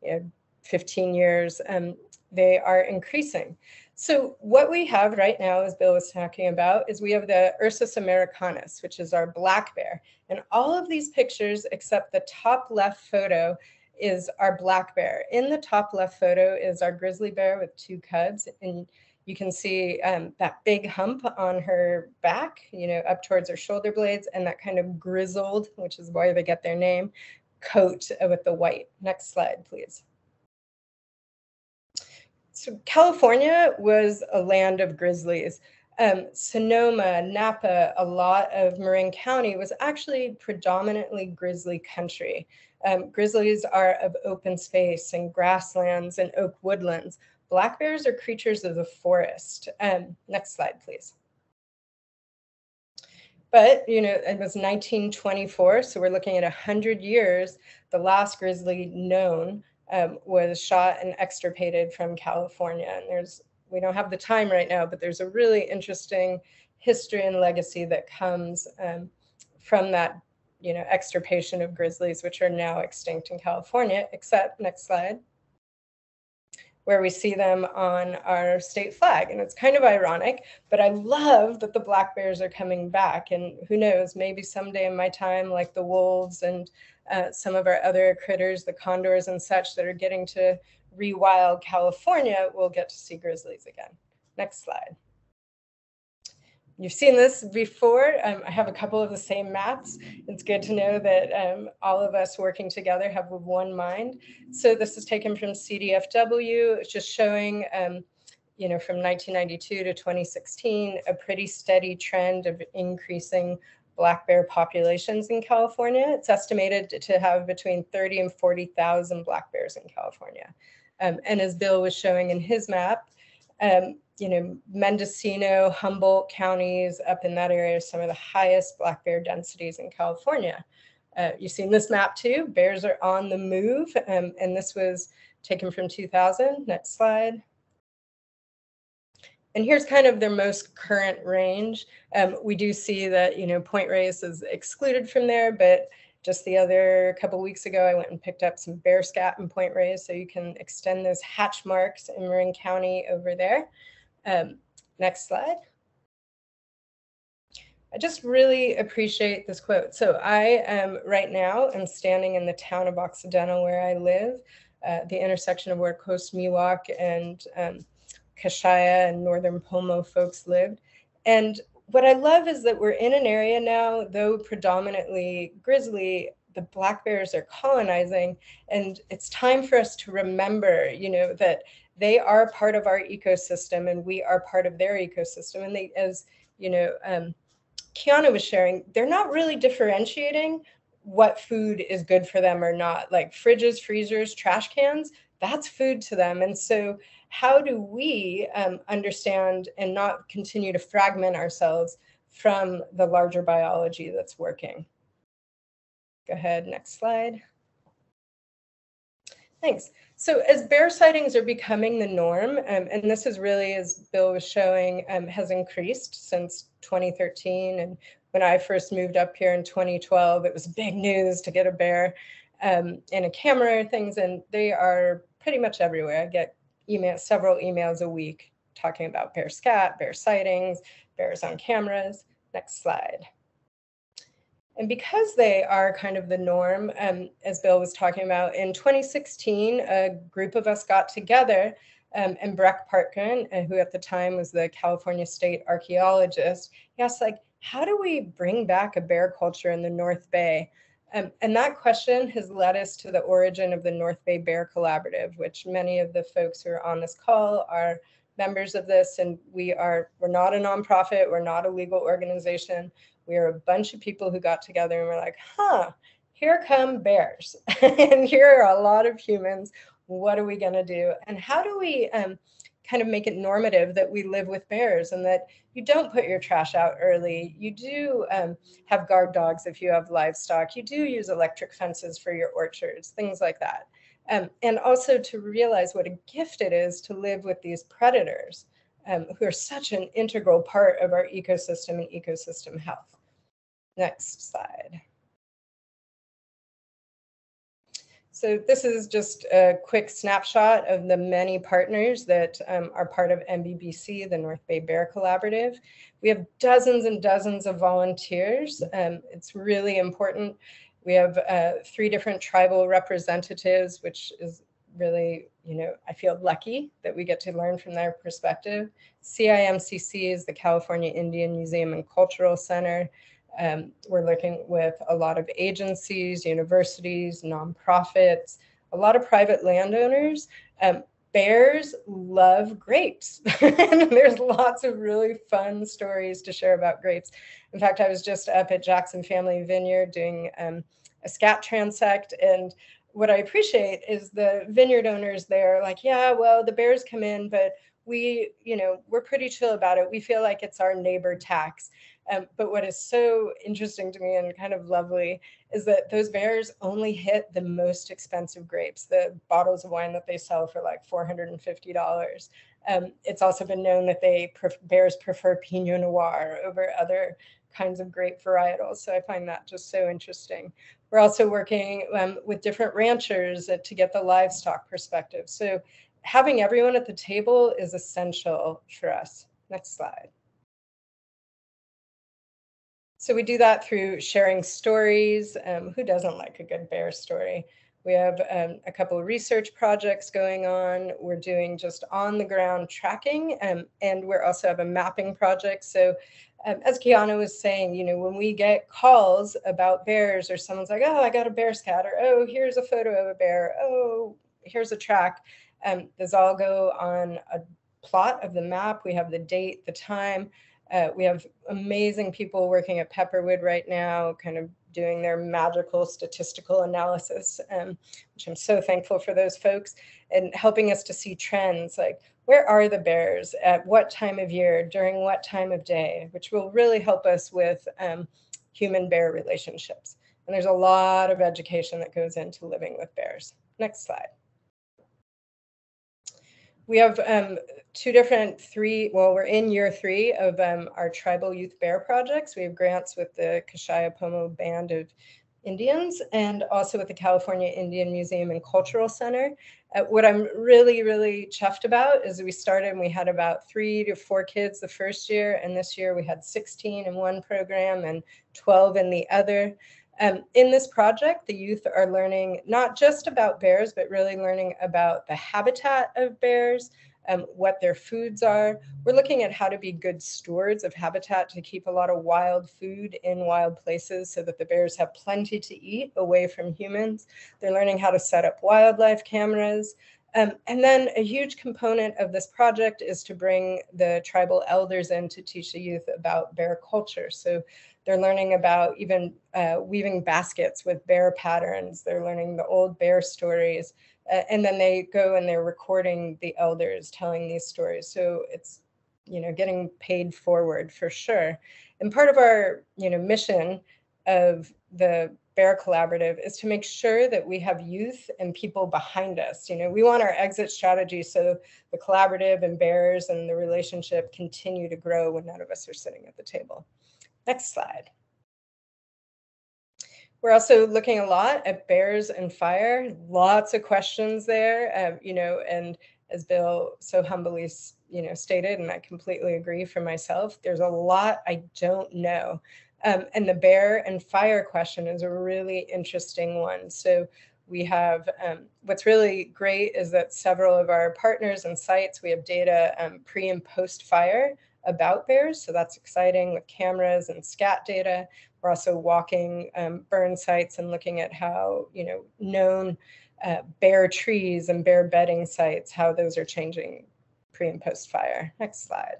you know, fifteen years, um, they are increasing. So what we have right now, as Bill was talking about, is we have the Ursus americanus, which is our black bear. And all of these pictures, except the top left photo, is our black bear. In the top left photo is our grizzly bear with two cubs. And you can see um, that big hump on her back, you know, up towards her shoulder blades, and that kind of grizzled, which is why they get their name, coat with the white. Next slide, please. So California was a land of grizzlies. Um, Sonoma, Napa, a lot of Marin County was actually predominantly grizzly country. Um, grizzlies are of open space and grasslands and oak woodlands. Black bears are creatures of the forest. Um, next slide, please. But, you know, it was nineteen twenty-four, so we're looking at one hundred years. The last grizzly known um, was shot and extirpated from California. And there's, we don't have the time right now, but there's a really interesting history and legacy that comes um, from that, you know, extirpation of grizzlies, which are now extinct in California, except, next slide, where we see them on our state flag. And it's kind of ironic, but I love that the black bears are coming back. And who knows, maybe someday in my time, like the wolves and uh, some of our other critters, the condors and such that are getting to rewild California, we'll get to see grizzlies again. Next slide. You've seen this before. Um, I have a couple of the same maps. It's good to know that um, all of us working together have one mind. So this is taken from C D F W. It's just showing, um, you know, from nineteen ninety-two to twenty sixteen, a pretty steady trend of increasing black bear populations in California. It's estimated to have between thirty and forty thousand black bears in California. Um, and as Bill was showing in his map, um, you know, Mendocino, Humboldt counties up in that area are some of the highest black bear densities in California. Uh, you've seen this map too. Bears are on the move. Um, and this was taken from two thousand. Next slide. And here's kind of their most current range. Um, we do see that, you know, Point Reyes is excluded from there, but just the other couple weeks ago, I went and picked up some bear scat in Point Reyes, so you can extend those hatch marks in Marin County over there. Um, next slide. I just really appreciate this quote. So I am right now, I'm standing in the town of Occidental where I live, uh, the intersection of where Coast Miwok and um, Kashaya and Northern Pomo folks lived. And what I love is that we're in an area now, though predominantly grizzly, the black bears are colonizing, and it's time for us to remember, you know, that they are part of our ecosystem and we are part of their ecosystem. And they, as you know, um, Kiana was sharing, they're not really differentiating what food is good for them or not. Like fridges, freezers, trash cans, that's food to them. And so how do we um, understand and not continue to fragment ourselves from the larger biology that's working? Go ahead, next slide. Thanks. So as bear sightings are becoming the norm, um, and this is really, as Bill was showing, um, has increased since twenty thirteen. And when I first moved up here in twenty twelve, it was big news to get a bear um, and a camera or things, and they are pretty much everywhere. I get email, several emails a week talking about bear scat, bear sightings, bears on cameras. Next slide. And because they are kind of the norm, um, as Bill was talking about, in twenty sixteen, a group of us got together, um, and Breck Parkin, uh, who at the time was the California state archaeologist, he asked, like, how do we bring back a bear culture in the North Bay? Um, and that question has led us to the origin of the North Bay Bear Collaborative, which many of the folks who are on this call are members of this, and we are, we're not a nonprofit, we're not a legal organization. We are a bunch of people who got together and were like, huh, here come bears, and here are a lot of humans. What are we gonna do? And how do we um, kind of make it normative that we live with bears and that you don't put your trash out early. You do um, have guard dogs if you have livestock. You do use electric fences for your orchards, things like that. Um, and also to realize what a gift it is to live with these predators um, who are such an integral part of our ecosystem and ecosystem health. Next slide. So this is just a quick snapshot of the many partners that um, are part of N B B C, the North Bay Bear Collaborative. We have dozens and dozens of volunteers. Um, it's really important. We have uh, three different tribal representatives, which is really, you know, I feel lucky that we get to learn from their perspective. C I M C C is the California Indian Museum and Cultural Center. Um, we're working with a lot of agencies, universities, nonprofits, a lot of private landowners. Um, bears love grapes. And there's lots of really fun stories to share about grapes. In fact, I was just up at Jackson Family Vineyard doing um, a scat transect. And what I appreciate is the vineyard owners there are like, yeah, well, the bears come in, but we, you know, we're pretty chill about it. We feel like it's our neighbor tax. Um, but what is so interesting to me and kind of lovely is that those bears only hit the most expensive grapes. The bottles of wine that they sell for like four hundred fifty dollars. Um, it's also been known that they pref- bears prefer Pinot Noir over other kinds of grape varietals. So I find that just so interesting. We're also working um, with different ranchers to get the livestock perspective. So having everyone at the table is essential for us. Next slide. So we do that through sharing stories. Um, who doesn't like a good bear story? We have um, a couple of research projects going on. We're doing just on the ground tracking, um, and we're also have a mapping project. So um, as Kiana was saying, you know, when we get calls about bears or someone's like, oh, I got a bear scat, or oh, here's a photo of a bear, oh, here's a track. Um, those all go on a plot of the map. We have the date, the time. Uh, we have amazing people working at Pepperwood right now, kind of doing their magical statistical analysis, um, which I'm so thankful for those folks, and helping us to see trends like where are the bears, at what time of year, during what time of day, which will really help us with um, human-bear relationships. And there's a lot of education that goes into living with bears. Next slide. We have um, two different three, well, we're in year three of um, our tribal youth bear projects. We have grants with the Kashaya Pomo Band of Indians and also with the California Indian Museum and Cultural Center. Uh, what I'm really, really chuffed about is we started and we had about three to four kids the first year, and this year we had sixteen in one program and twelve in the other. Um, in this project, the youth are learning not just about bears, but really learning about the habitat of bears, um, what their foods are. We're looking at how to be good stewards of habitat to keep a lot of wild food in wild places so that the bears have plenty to eat away from humans. They're learning how to set up wildlife cameras. Um, and then a huge component of this project is to bring the tribal elders in to teach the youth about bear culture. So they're learning about even uh, weaving baskets with bear patterns. They're learning the old bear stories. Uh, and then they go and they're recording the elders telling these stories. So it's, you know, getting paid forward for sure. And part of our, you know, mission of the Bear Collaborative is to make sure that we have youth and people behind us. You know, we want our exit strategy so the collaborative and bears and the relationship continue to grow when none of us are sitting at the table. Next slide. We're also looking a lot at bears and fire. Lots of questions there, um, you know, and as Bill so humbly, you know, stated, and I completely agree for myself, there's a lot I don't know. Um, and the bear and fire question is a really interesting one. So we have, um, what's really great is that several of our partners and sites, we have data um, pre and post fire about bears, so that's exciting with cameras and scat data. We're also walking um, burn sites and looking at how, you know, known uh, bear trees and bear bedding sites, how those are changing pre and post fire. Next slide.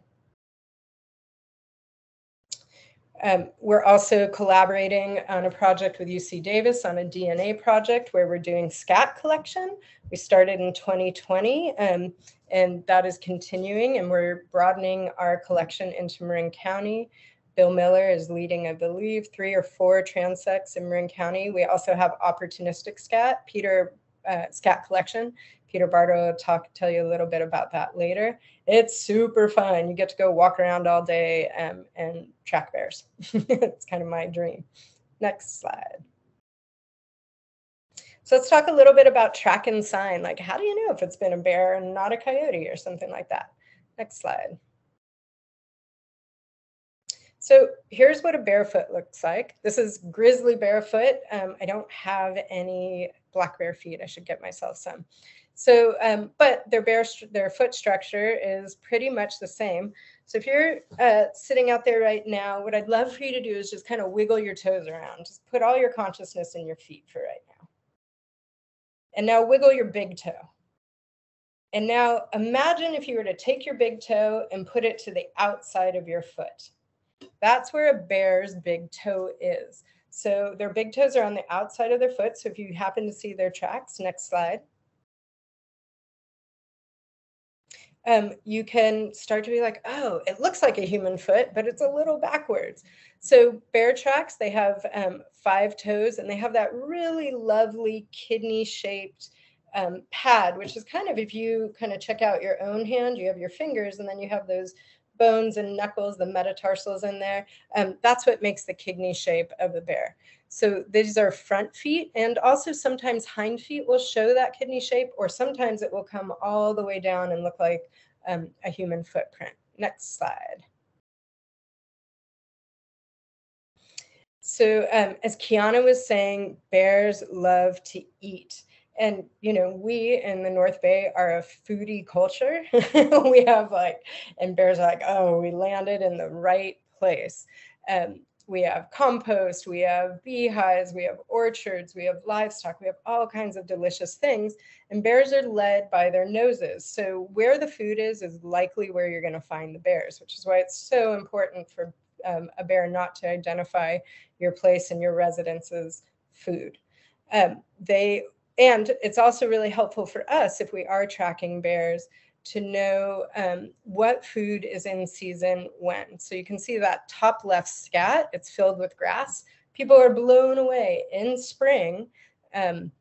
Um, we're also collaborating on a project with U C Davis on a D N A project where we're doing scat collection. We started in twenty twenty, um, and that is continuing, and we're broadening our collection into Marin County. Bill Miller is leading, I believe, three or four transects in Marin County. We also have opportunistic scat, Peter uh, scat collection. Peter Barto will talk, tell you a little bit about that later. It's super fun. You get to go walk around all day um, and track bears. It's kind of my dream. Next slide. So let's talk a little bit about track and sign. Like, how do you know if it's been a bear and not a coyote or something like that? Next slide. So here's what a barefoot looks like. This is grizzly barefoot. Um, I don't have any black bear feet. I should get myself some. So, um, but their bear, their foot structure is pretty much the same. So if you're uh, sitting out there right now, what I'd love for you to do is just kind of wiggle your toes around. Just put all your consciousness in your feet for right now. And now wiggle your big toe. And now imagine if you were to take your big toe and put it to the outside of your foot. That's where a bear's big toe is. So their big toes are on the outside of their foot. So if you happen to see their tracks, next slide, um, you can start to be like, oh, it looks like a human foot, but it's a little backwards. So bear tracks, they have um, five toes, and they have that really lovely kidney-shaped um, pad, which is kind of, if you kind of check out your own hand, you have your fingers, and then you have those bones and knuckles, the metatarsals in there. Um, that's what makes the kidney shape of a bear. So these are front feet, and also sometimes hind feet will show that kidney shape, or sometimes it will come all the way down and look like um, a human footprint. Next slide. So um, as Kiana was saying, bears love to eat. And, you know, we in the North Bay are a foodie culture. We have like, and bears are like, oh, we landed in the right place. Um, we have compost, we have beehives, we have orchards, we have livestock, we have all kinds of delicious things. And bears are led by their noses. So where the food is, is likely where you're going to find the bears, which is why it's so important for um, a bear not to identify your place and your residence's food. Um, they And it's also really helpful for us, if we are tracking bears, to know um, what food is in season when. So you can see that top left scat, it's filled with grass. People are blown away. In spring, um,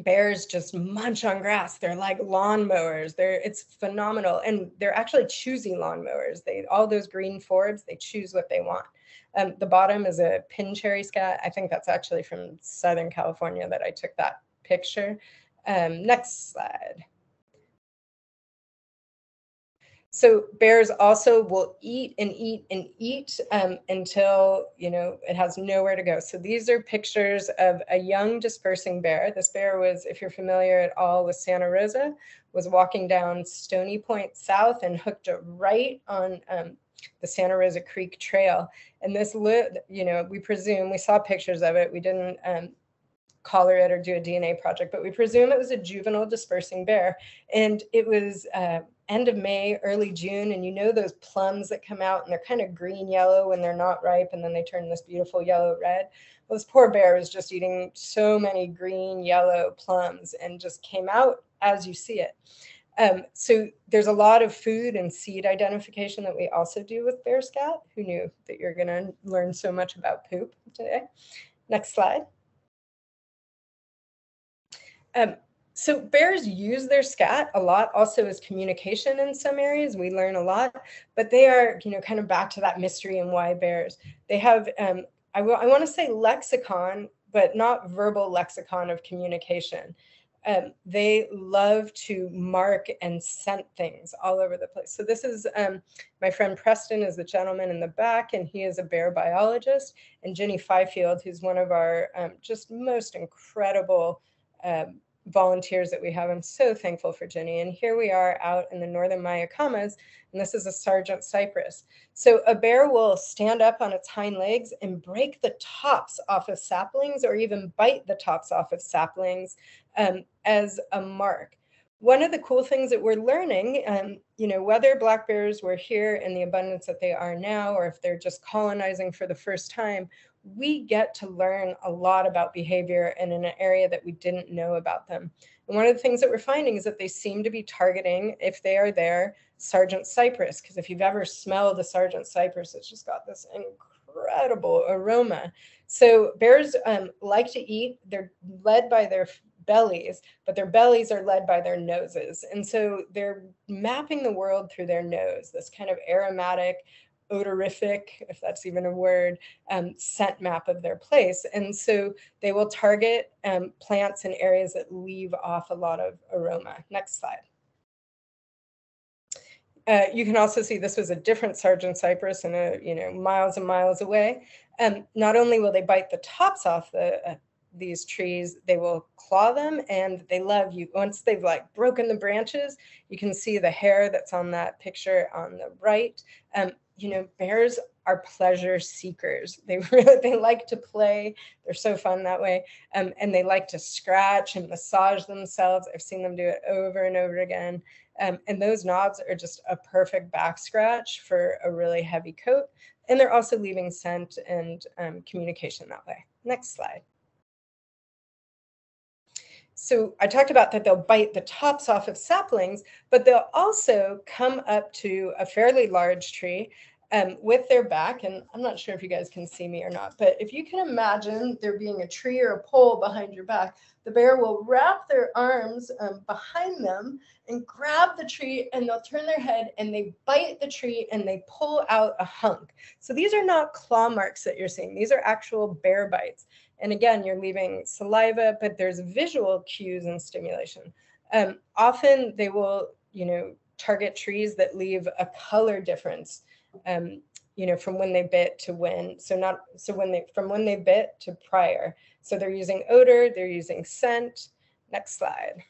bears just munch on grass. They're like lawnmowers. They're, it's phenomenal. And they're actually choosy lawnmowers. They, all those green forbs, they choose what they want. Um, the bottom is a pin cherry scat. I think that's actually from Southern California that I took that picture. Um, next slide. So bears also will eat and eat and eat um, until, you know, it has nowhere to go. So these are pictures of a young dispersing bear. This bear was, if you're familiar at all with Santa Rosa, was walking down Stony Point South and hooked a right on um, the Santa Rosa Creek Trail. And this, you know, we presume, we saw pictures of it. We didn't um, collar it or do a D N A project, but we presume it was a juvenile dispersing bear. And it was uh, end of May, early June, and you know those plums that come out and they're kind of green yellow when they're not ripe, and then they turn this beautiful yellow red. Well, this poor bear was just eating so many green yellow plums and just came out as you see it. Um, so there's a lot of food and seed identification that we also do with bear scat. Who knew that you're gonna learn so much about poop today? Next slide. Um, so bears use their scat a lot also as communication in some areas. We learn a lot, but they are, you know, kind of back to that mystery and why bears. They have, um, I, I want to say lexicon, but not verbal lexicon of communication. Um, they love to mark and scent things all over the place. So this is um, my friend Preston is the gentleman in the back, and he is a bear biologist. And Jenny Fifield, who's one of our um, just most incredible Um, volunteers that we have. I'm so thankful for Jenny. And here we are out in the northern Mayacamas, and this is a Sergeant cypress. So a bear will stand up on its hind legs and break the tops off of saplings, or even bite the tops off of saplings um, as a mark. One of the cool things that we're learning, um, you know, whether black bears were here in the abundance that they are now, or if they're just colonizing for the first time, we get to learn a lot about behavior in an area that we didn't know about them. And one of the things that we're finding is that they seem to be targeting, if they are there, Sergeant cypress, because if you've ever smelled a Sergeant cypress, it's just got this incredible aroma. So bears um, like to eat. They're led by their bellies, but their bellies are led by their noses. And so they're mapping the world through their nose, this kind of aromatic, odorific, if that's even a word, um, scent map of their place. And so they will target um, plants in areas that leave off a lot of aroma. Next slide. Uh, you can also see this was a different Sergeant cypress and a, you know, miles and miles away. Um, not only will they bite the tops off the uh, these trees, they will claw them, and they love you. Once they've like broken the branches, you can see the hair that's on that picture on the right. Um, you know, bears are pleasure seekers. They really, they like to play. They're so fun that way. Um, and they like to scratch and massage themselves. I've seen them do it over and over again. Um, and those knobs are just a perfect back scratch for a really heavy coat. And they're also leaving scent and um, communication that way. Next slide. So I talked about that they'll bite the tops off of saplings, but they'll also come up to a fairly large tree um, with their back. And I'm not sure if you guys can see me or not, but if you can imagine there being a tree or a pole behind your back, the bear will wrap their arms um, behind them and grab the tree, and they'll turn their head and they bite the tree and they pull out a hunk. So these are not claw marks that you're seeing. These are actual bear bites. And again, you're leaving saliva, but there's visual cues and stimulation. Um, often they will, you know, target trees that leave a color difference, um, you know, from when they bit to when. So not so when they from when they bit to prior. So they're using odor, they're using scent. Next slide.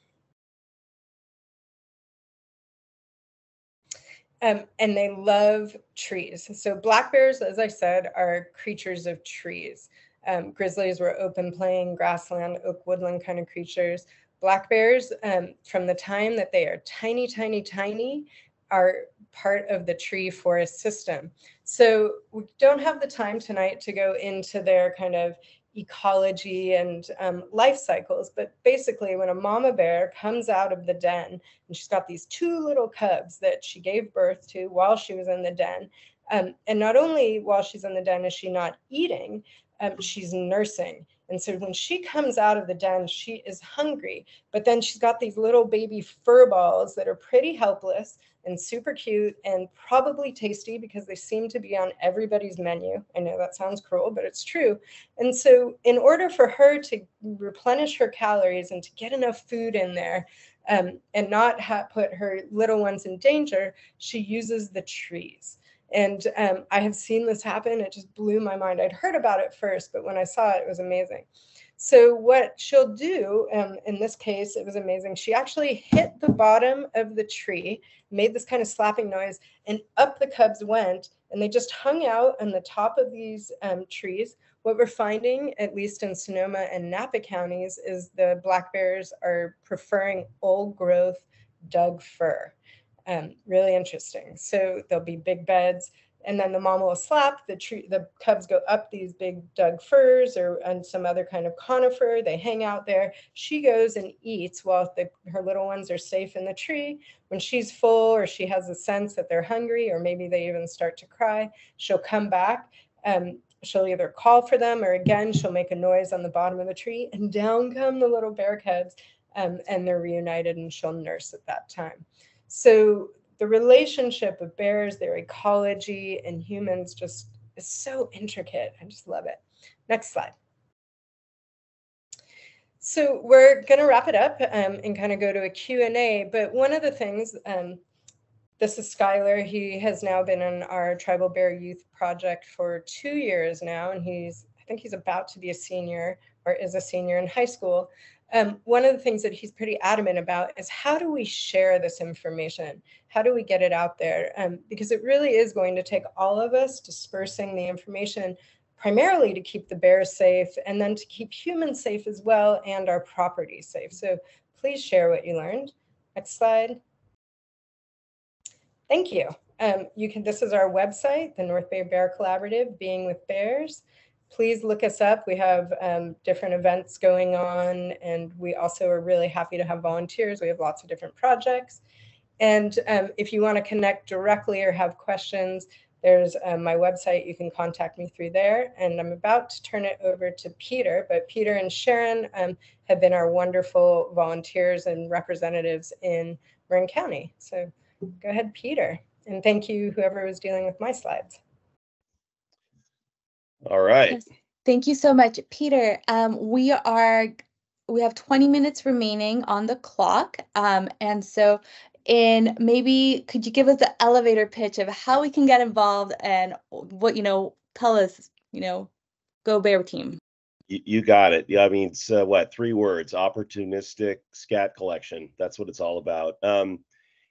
Um, and they love trees. So black bears, as I said, are creatures of trees. Um, grizzlies were open plain, grassland, oak, woodland kind of creatures. Black bears, um, from the time that they are tiny, tiny, tiny, are part of the tree forest system. So we don't have the time tonight to go into their kind of ecology and um, life cycles, but basically when a mama bear comes out of the den, and she's got these two little cubs that she gave birth to while she was in the den, um, and not only while she's in the den is she not eating, Um, she's nursing. And so when she comes out of the den, she is hungry, but then she's got these little baby fur balls that are pretty helpless and super cute and probably tasty because they seem to be on everybody's menu. I know that sounds cruel, but it's true. And so in order for her to replenish her calories and to get enough food in there um, and not ha- put her little ones in danger, she uses the trees. And um, I have seen this happen. It just blew my mind. I'd heard about it first, but when I saw it, it was amazing. So what she'll do, um, in this case, it was amazing. She actually hit the bottom of the tree, made this kind of slapping noise, and up the cubs went, and they just hung out on the top of these um, trees. What we're finding, at least in Sonoma and Napa counties, is the black bears are preferring old growth dug fir. Um, really interesting. So there'll be big beds, and then the mom will slap the tree. The cubs go up these big dug firs or and some other kind of conifer. They hang out there. She goes and eats while the, her little ones are safe in the tree. When she's full, or she has a sense that they're hungry, or maybe they even start to cry, she'll come back. Um, she'll either call for them, or again, she'll make a noise on the bottom of the tree, and down come the little bear cubs, um, and they're reunited, and she'll nurse at that time. So the relationship of bears, their ecology, and humans just is so intricate. I just love it. Next slide. So we're going to wrap it up um, and kind of go to a Q and A. But one of the things, um, this is Skylar. He has now been in our Tribal Bear Youth Project for two years now, and he's I think he's about to be a senior or is a senior in high school. Um, one of the things that he's pretty adamant about is how do we share this information? How do we get it out there? Um, because it really is going to take all of us dispersing the information, primarily to keep the bears safe and then to keep humans safe as well and our property safe. So please share what you learned. Next slide. Thank you. Um, you can, this is our website, the North Bay Bear Collaborative, Being with Bears. Please look us up. We have um, different events going on, and we also are really happy to have volunteers. We have lots of different projects. And um, if you want to connect directly or have questions, there's uh, my website. You can contact me through there. And I'm about to turn it over to Peter, but Peter and Sharon um, have been our wonderful volunteers and representatives in Marin County. So go ahead, Peter. And thank you, whoever was dealing with my slides. All right. Thank you so much, Peter. Um, we are, we have twenty minutes remaining on the clock. Um, and so in maybe, could you give us the elevator pitch of how we can get involved and what, you know, tell us, you know, go Bear Team. You, you got it. Yeah. I mean, it's uh, what, three words, opportunistic scat collection. That's what it's all about. Um,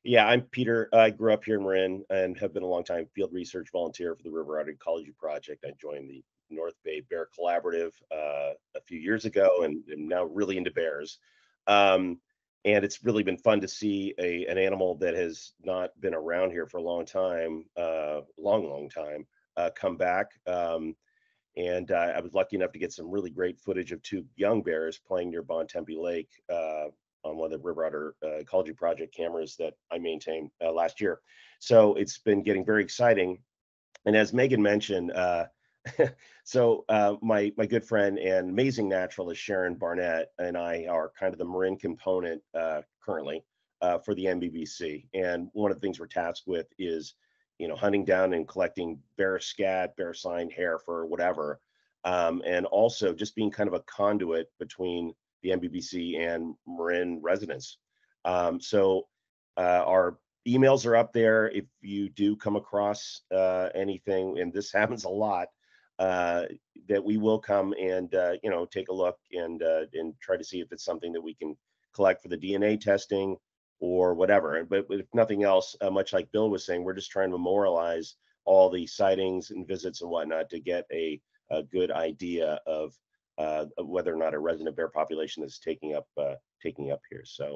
Yeah, I'm Peter. I grew up here in Marin and have been a long time field research volunteer for the River Island Ecology Project. I joined the North Bay Bear Collaborative uh, a few years ago, and I'm now really into bears. Um, and it's really been fun to see a, an animal that has not been around here for a long time, uh, long, long time, uh, come back. Um, and uh, I was lucky enough to get some really great footage of two young bears playing near Bontempi Lake uh, on one of the River Otter uh, Ecology Project cameras that I maintained uh, last year. So it's been getting very exciting. And as Megan mentioned, uh, so uh, my, my good friend and amazing naturalist Sharon Barnett and I are kind of the Marin component uh, currently uh, for the M B B C. And one of the things we're tasked with is, you know, hunting down and collecting bear scat, bear sign, hair fur, whatever. Um, and also just being kind of a conduit between the M B B C and Marin residents. Um, so uh, our emails are up there. If you do come across uh, anything, and this happens a lot, uh, that we will come and uh, you know, take a look and uh, and try to see if it's something that we can collect for the D N A testing or whatever. But if nothing else, uh, much like Bill was saying, we're just trying to memorialize all the sightings and visits and whatnot to get a, a good idea of Uh, whether or not a resident bear population is taking up uh, taking up here. So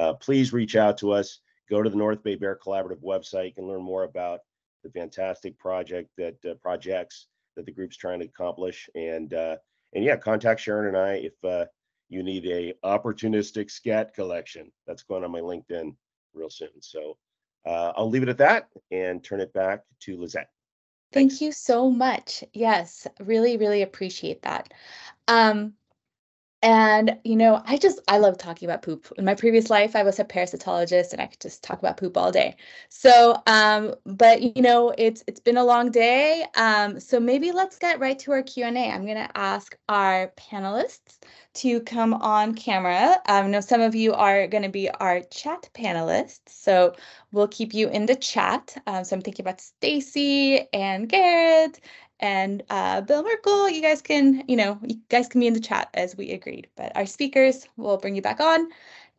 uh, please reach out to us. Go to the North Bay Bear Collaborative website. You can learn more about the fantastic project that uh, projects that the group's trying to accomplish. And uh, and yeah, contact Sharon and I if uh, you need a opportunistic scat collection. That's going on my LinkedIn real soon. So uh, I'll leave it at that and turn it back to Lizette. Thanks. Thank you so much. Yes, really, really appreciate that. Um, and, you know, I just, I love talking about poop. In my previous life, I was a parasitologist and I could just talk about poop all day. So, um, but, you know, it's it's been a long day. Um, so maybe let's get right to our Q and A. I'm going to ask our panelists to come on camera. I know some of you are going to be our chat panelists, so we'll keep you in the chat. Um, so I'm thinking about Stacy and Garrett and uh, Bill Merkel. You guys can, you know, you guys can be in the chat as we agreed, but our speakers will bring you back on.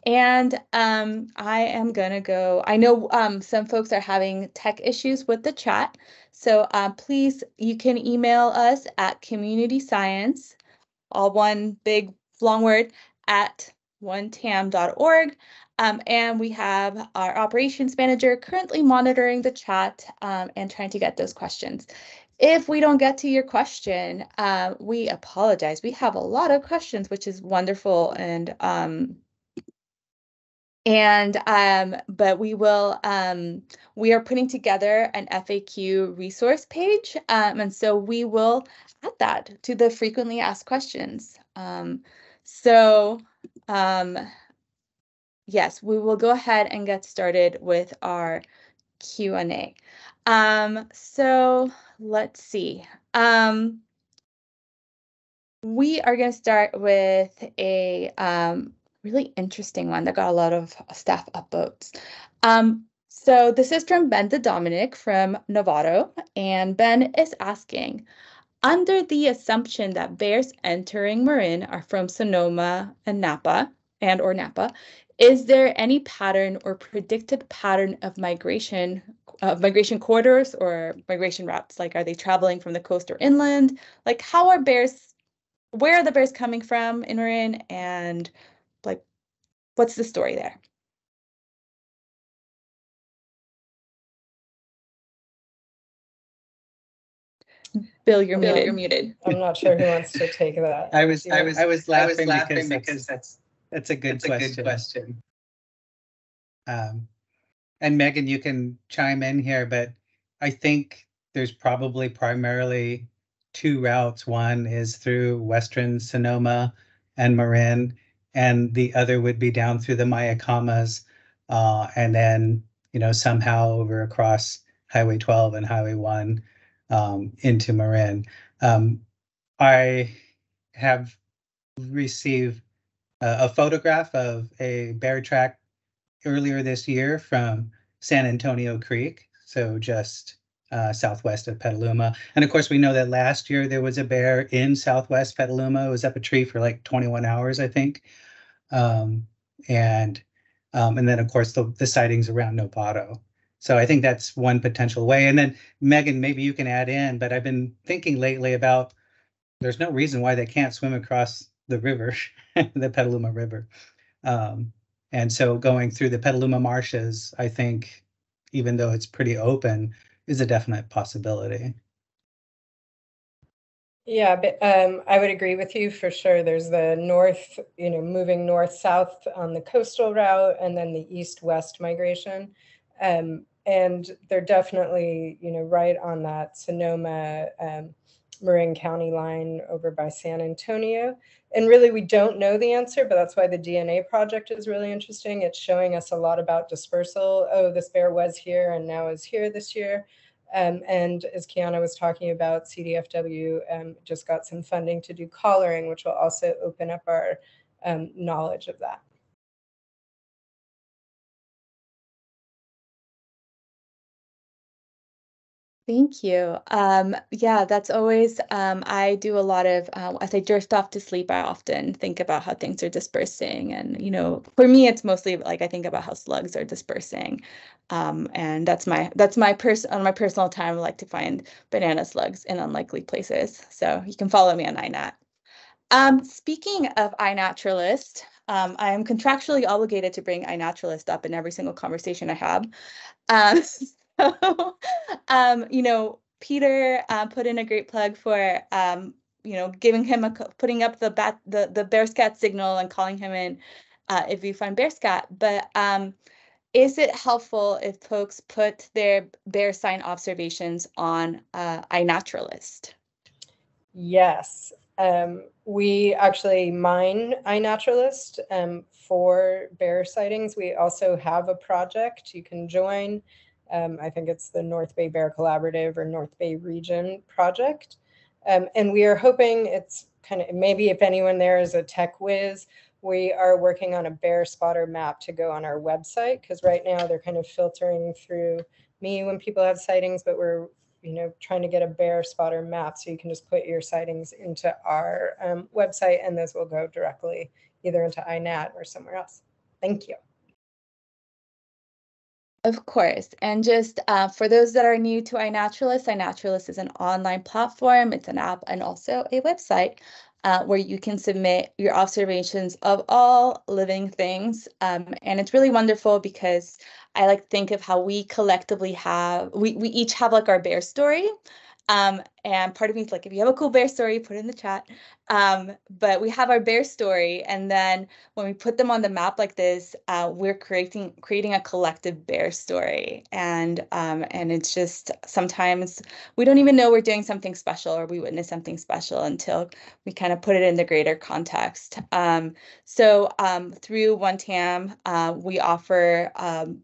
And um, I am gonna go, I know um, some folks are having tech issues with the chat. So uh, please, you can email us at community science, all one big long word, at one tam dot org. Um, and we have our operations manager currently monitoring the chat um, and trying to get those questions. If we don't get to your question, uh, we apologize. We have a lot of questions, which is wonderful, and um, and um, but we will. Um, we are putting together an F A Q resource page, um, and so we will add that to the frequently asked questions. Um, so, um, yes, we will go ahead and get started with our Q and A. Um, so let's see. Um, we are going to start with a um, really interesting one that got a lot of staff upvotes. Um, so this is from Ben the Dominic from Novato, and Ben is asking, under the assumption that bears entering Marin are from Sonoma and Napa, and or Napa, is there any pattern or predicted pattern of migration, of migration corridors or migration routes? Like, are they traveling from the coast or inland? Like, how are bears, where are the bears coming from in Marin, and like, what's the story there? Bill, you're Bill, muted. You're muted. I'm not sure who wants to take that. I was, I was, I was laughing, I was laughing because, that's, because that's that's a good that's question. A good question. Um, and Megan, you can chime in here, but I think there's probably primarily two routes. One is through western Sonoma and Marin, and the other would be down through the Mayacamas, uh, and then you know somehow over across Highway twelve and Highway one. Um, into Marin. Um, I have received a, a photograph of a bear track earlier this year from San Antonio Creek, so just uh, southwest of Petaluma. And of course, we know that last year there was a bear in southwest Petaluma. It was up a tree for like twenty-one hours, I think. Um, and um, and then, of course, the, the sightings around Nopato. So I think that's one potential way. And then Megan, maybe you can add in, but I've been thinking lately about there's no reason why they can't swim across the river, the Petaluma River. Um, and so going through the Petaluma marshes, I think, even though it's pretty open, is a definite possibility. Yeah, but, um, I would agree with you for sure. There's the north, you know, moving north-south on the coastal route, and then the east-west migration. Um, and they're definitely, you know, right on that Sonoma, um, Marin County line over by San Antonio. And really, we don't know the answer, but that's why the D N A project is really interesting. It's showing us a lot about dispersal. Oh, this bear was here and now is here this year. Um, and as Kiana was talking about, C D F W um, just got some funding to do collaring, which will also open up our um, knowledge of that. Thank you. Um, yeah, that's always, um, I do a lot of, uh, as I drift off to sleep, I often think about how things are dispersing. And, you know, for me, it's mostly like I think about how slugs are dispersing. Um, and that's my, that's my pers- on my personal time, I like to find banana slugs in unlikely places. So you can follow me on iNat. Um, speaking of iNaturalist, Um, I am contractually obligated to bring iNaturalist up in every single conversation I have. Um, so, um, you know, Peter uh, put in a great plug for, um, you know, giving him a putting up the bat the the bear scat signal and calling him in uh, if you find bear scat. But um, is it helpful if folks put their bear sign observations on uh, iNaturalist? Yes. Um, we actually mine iNaturalist um, for bear sightings. We also have a project you can join. Um, I think it's the North Bay Bear Collaborative or North Bay Region project. Um, and we are hoping it's kind of, maybe if anyone there is a tech whiz, we are working on a bear spotter map to go on our website, because right now they're kind of filtering through me when people have sightings, but we're you know, trying to get a bear spotter map so you can just put your sightings into our um, website, and those will go directly either into iNat or somewhere else. Thank you. Of course. And just uh, for those that are new to iNaturalist, iNaturalist is an online platform. It's an app and also a website uh, where you can submit your observations of all living things. Um, and it's really wonderful because I like to think of how we collectively have, we, we each have like our bear story. Um, and part of me is like, if you have a cool bear story, put it in the chat. Um, but we have our bear story. And then when we put them on the map like this, uh, we're creating creating a collective bear story. And um, and it's just sometimes we don't even know we're doing something special or we witness something special until we kind of put it in the greater context. Um, so um, through one T A M, uh, we offer um,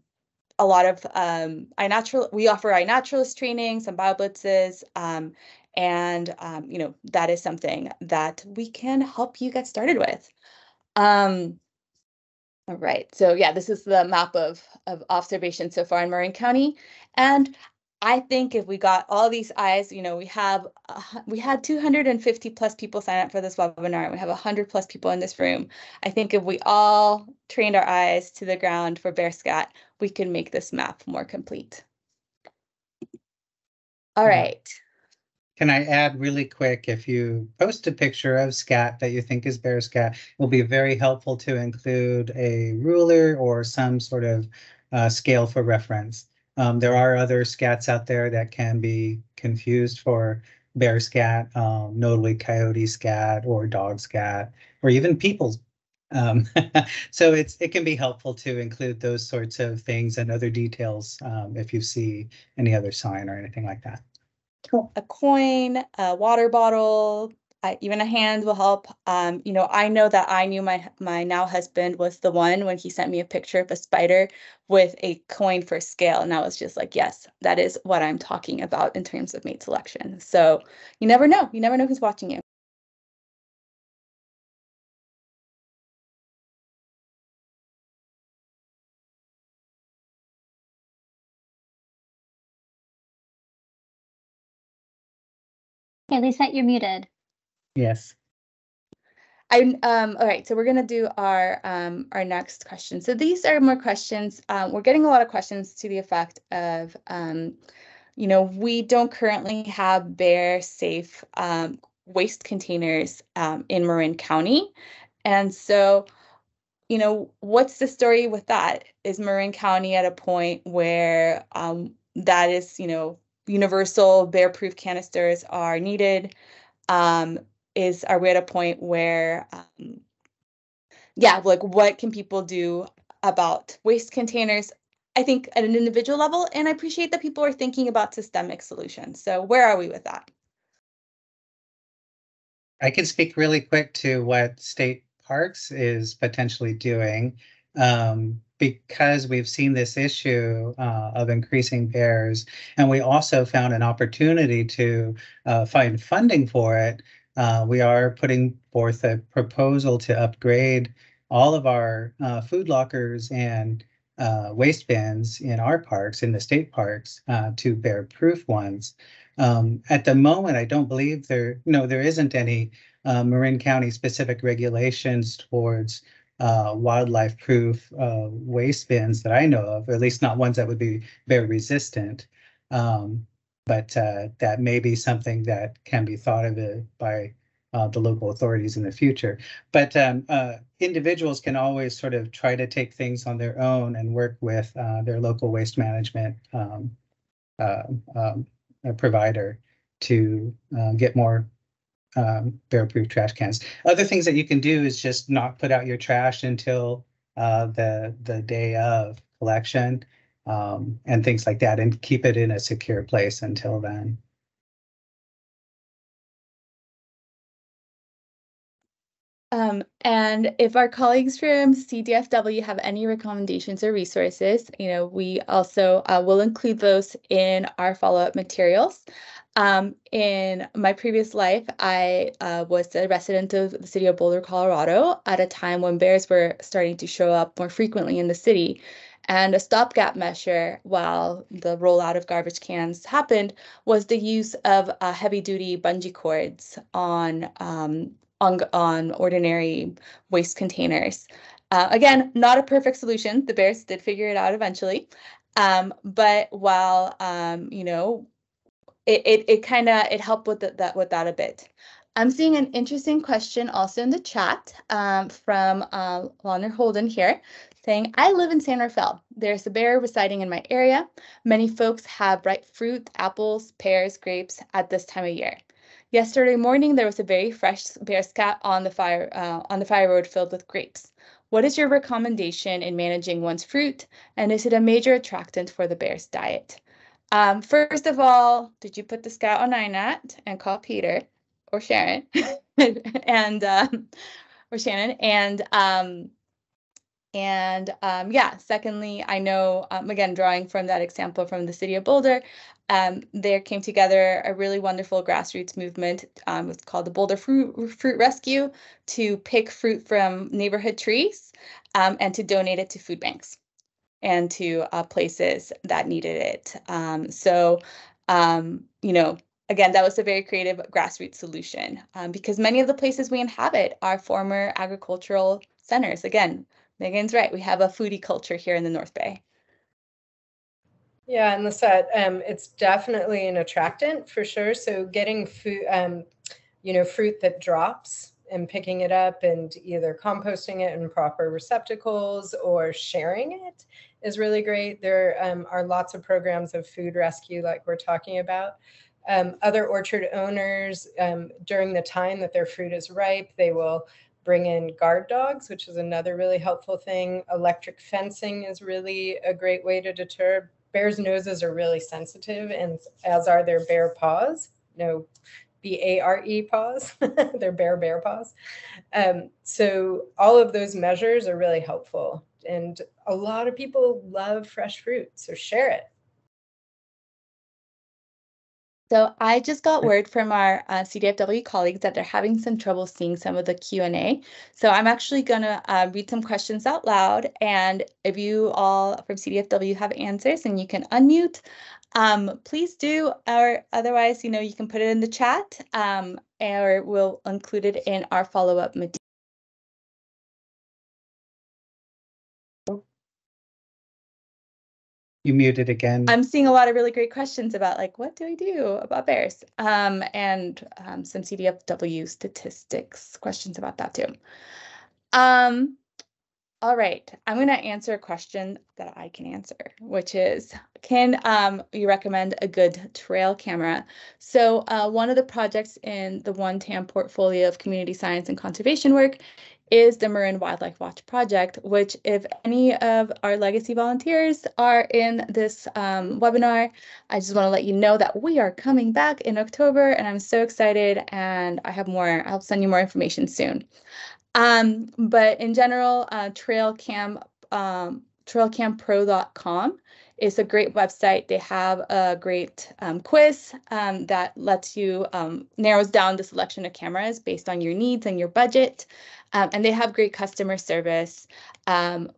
a lot of um, iNaturalist, we offer iNaturalist training, some BioBlitzes, um, and um, you know that is something that we can help you get started with. Um, all right, so yeah, this is the map of of observations so far in Marin County, and I think if we got all these eyes, you know, we have uh, we had two hundred fifty plus people sign up for this webinar. We have one hundred plus people in this room. I think if we all trained our eyes to the ground for bear scat, we can make this map more complete. All right. Can I add really quick, if you post a picture of scat that you think is bear scat, it will be very helpful to include a ruler or some sort of uh, scale for reference. Um, there are other scats out there that can be confused for bear scat, um, notably coyote scat or dog scat, or even people's. Um, so it's it can be helpful to include those sorts of things and other details um, if you see any other sign or anything like that. Cool. A coin, a water bottle, uh, even a hand will help. Um, you know, I know that I knew my my now husband was the one when he sent me a picture of a spider with a coin for scale, and I was just like, yes, that is what I'm talking about in terms of mate selection. So you never know. You never know who's watching you. Hey, Lisa, you're muted. Yes. I'm, um, all right, so we're going to do our um, our next question. So these are more questions. Um, we're getting a lot of questions to the effect of, um, you know, we don't currently have bear safe um, waste containers um, in Marin County. And so, you know, what's the story with that? Is Marin County at a point where um, that is, you know, universal bear-proof canisters are needed? Um, is are we at a point where, um, yeah, like what can people do about waste containers? I think at an individual level, and I appreciate that people are thinking about systemic solutions. So where are we with that? I can speak really quick to what state parks is potentially doing. Um, because we've seen this issue uh, of increasing bears, and we also found an opportunity to uh, find funding for it. Uh, we are putting forth a proposal to upgrade all of our uh, food lockers and uh, waste bins in our parks, in the state parks, uh, to bear-proof ones. Um, at the moment, I don't believe there, no, there isn't any uh, Marin County specific regulations towards Uh, wildlife proof uh, waste bins that I know of, or at least not ones that would be bear resistant. Um, but uh, that may be something that can be thought of it by uh, the local authorities in the future. But um, uh, individuals can always sort of try to take things on their own and work with uh, their local waste management um, uh, um, provider to uh, get more Um, bear-proof trash cans. Other things that you can do is just not put out your trash until uh, the the day of collection um, and things like that, and keep it in a secure place until then. Um, and if our colleagues from C D F W have any recommendations or resources, you know, we also uh, will include those in our follow-up materials. Um, in my previous life, I uh, was a resident of the city of Boulder, Colorado, at a time when bears were starting to show up more frequently in the city. And a stopgap measure while the rollout of garbage cans happened was the use of uh, heavy-duty bungee cords on, um, on, on ordinary waste containers. Uh, again, not a perfect solution. The bears did figure it out eventually. Um, but while, um, you know, It it, it kind of it helped with the, that with that a bit. I'm seeing an interesting question also in the chat um, from uh, Lawner Holden here, saying, I live in San Rafael. There's a bear residing in my area. Many folks have ripe fruit, apples, pears, grapes at this time of year. Yesterday morning there was a very fresh bear scat on the fire uh, on the fire road filled with grapes. What is your recommendation in managing one's fruit, and is it a major attractant for the bear's diet? Um, first of all, did you put the scout on iNat and call Peter or Sharon and um, or Shannon and um, and um, yeah. Secondly, I know um, again drawing from that example from the city of Boulder, um, there came together a really wonderful grassroots movement. Um, it's called the Boulder Fruit Fruit Rescue, to pick fruit from neighborhood trees um, and to donate it to food banks. and to uh, places that needed it. Um, so, um, you know, again, that was a very creative grassroots solution um, because many of the places we inhabit are former agricultural centers. Again, Megan's right. We have a foodie culture here in the North Bay. Yeah, and Lisette, um, it's definitely an attractant for sure. So getting food, um, you know, fruit that drops and picking it up and either composting it in proper receptacles or sharing it is really great. There um, are lots of programs of food rescue like we're talking about. Um, other orchard owners, um, during the time that their fruit is ripe, they will bring in guard dogs, which is another really helpful thing. Electric fencing is really a great way to deter. Bears' noses are really sensitive, and as are their bear paws. No, B A R E paws. They're bear bear paws. Um, so all of those measures are really helpful. And a lot of people love fresh fruit, so share it. So I just got word from our uh, C D F W colleagues that they're having some trouble seeing some of the Q and A. So I'm actually going to uh, read some questions out loud. And if you all from C D F W have answers and you can unmute, um, please do. Or otherwise, you know, you can put it in the chat um, or we'll include it in our follow up material. You muted again. I'm seeing a lot of really great questions about like, what do we do about bears? Um, and um, some C D F W statistics questions about that too. Um, all right, I'm gonna answer a question that I can answer, which is, can um, you recommend a good trail camera? So uh, one of the projects in the one TAM portfolio of community science and conservation work is the Marin Wildlife Watch Project, which if any of our legacy volunteers are in this um, webinar, I just want to let you know that we are coming back in October and I'm so excited and I have more, I'll send you more information soon. Um, but in general, uh, trailcam, um, trailcampro dot com is a great website. They have a great um, quiz um, that lets you, um, narrows down the selection of cameras based on your needs and your budget. Um, and they have great customer service. Um,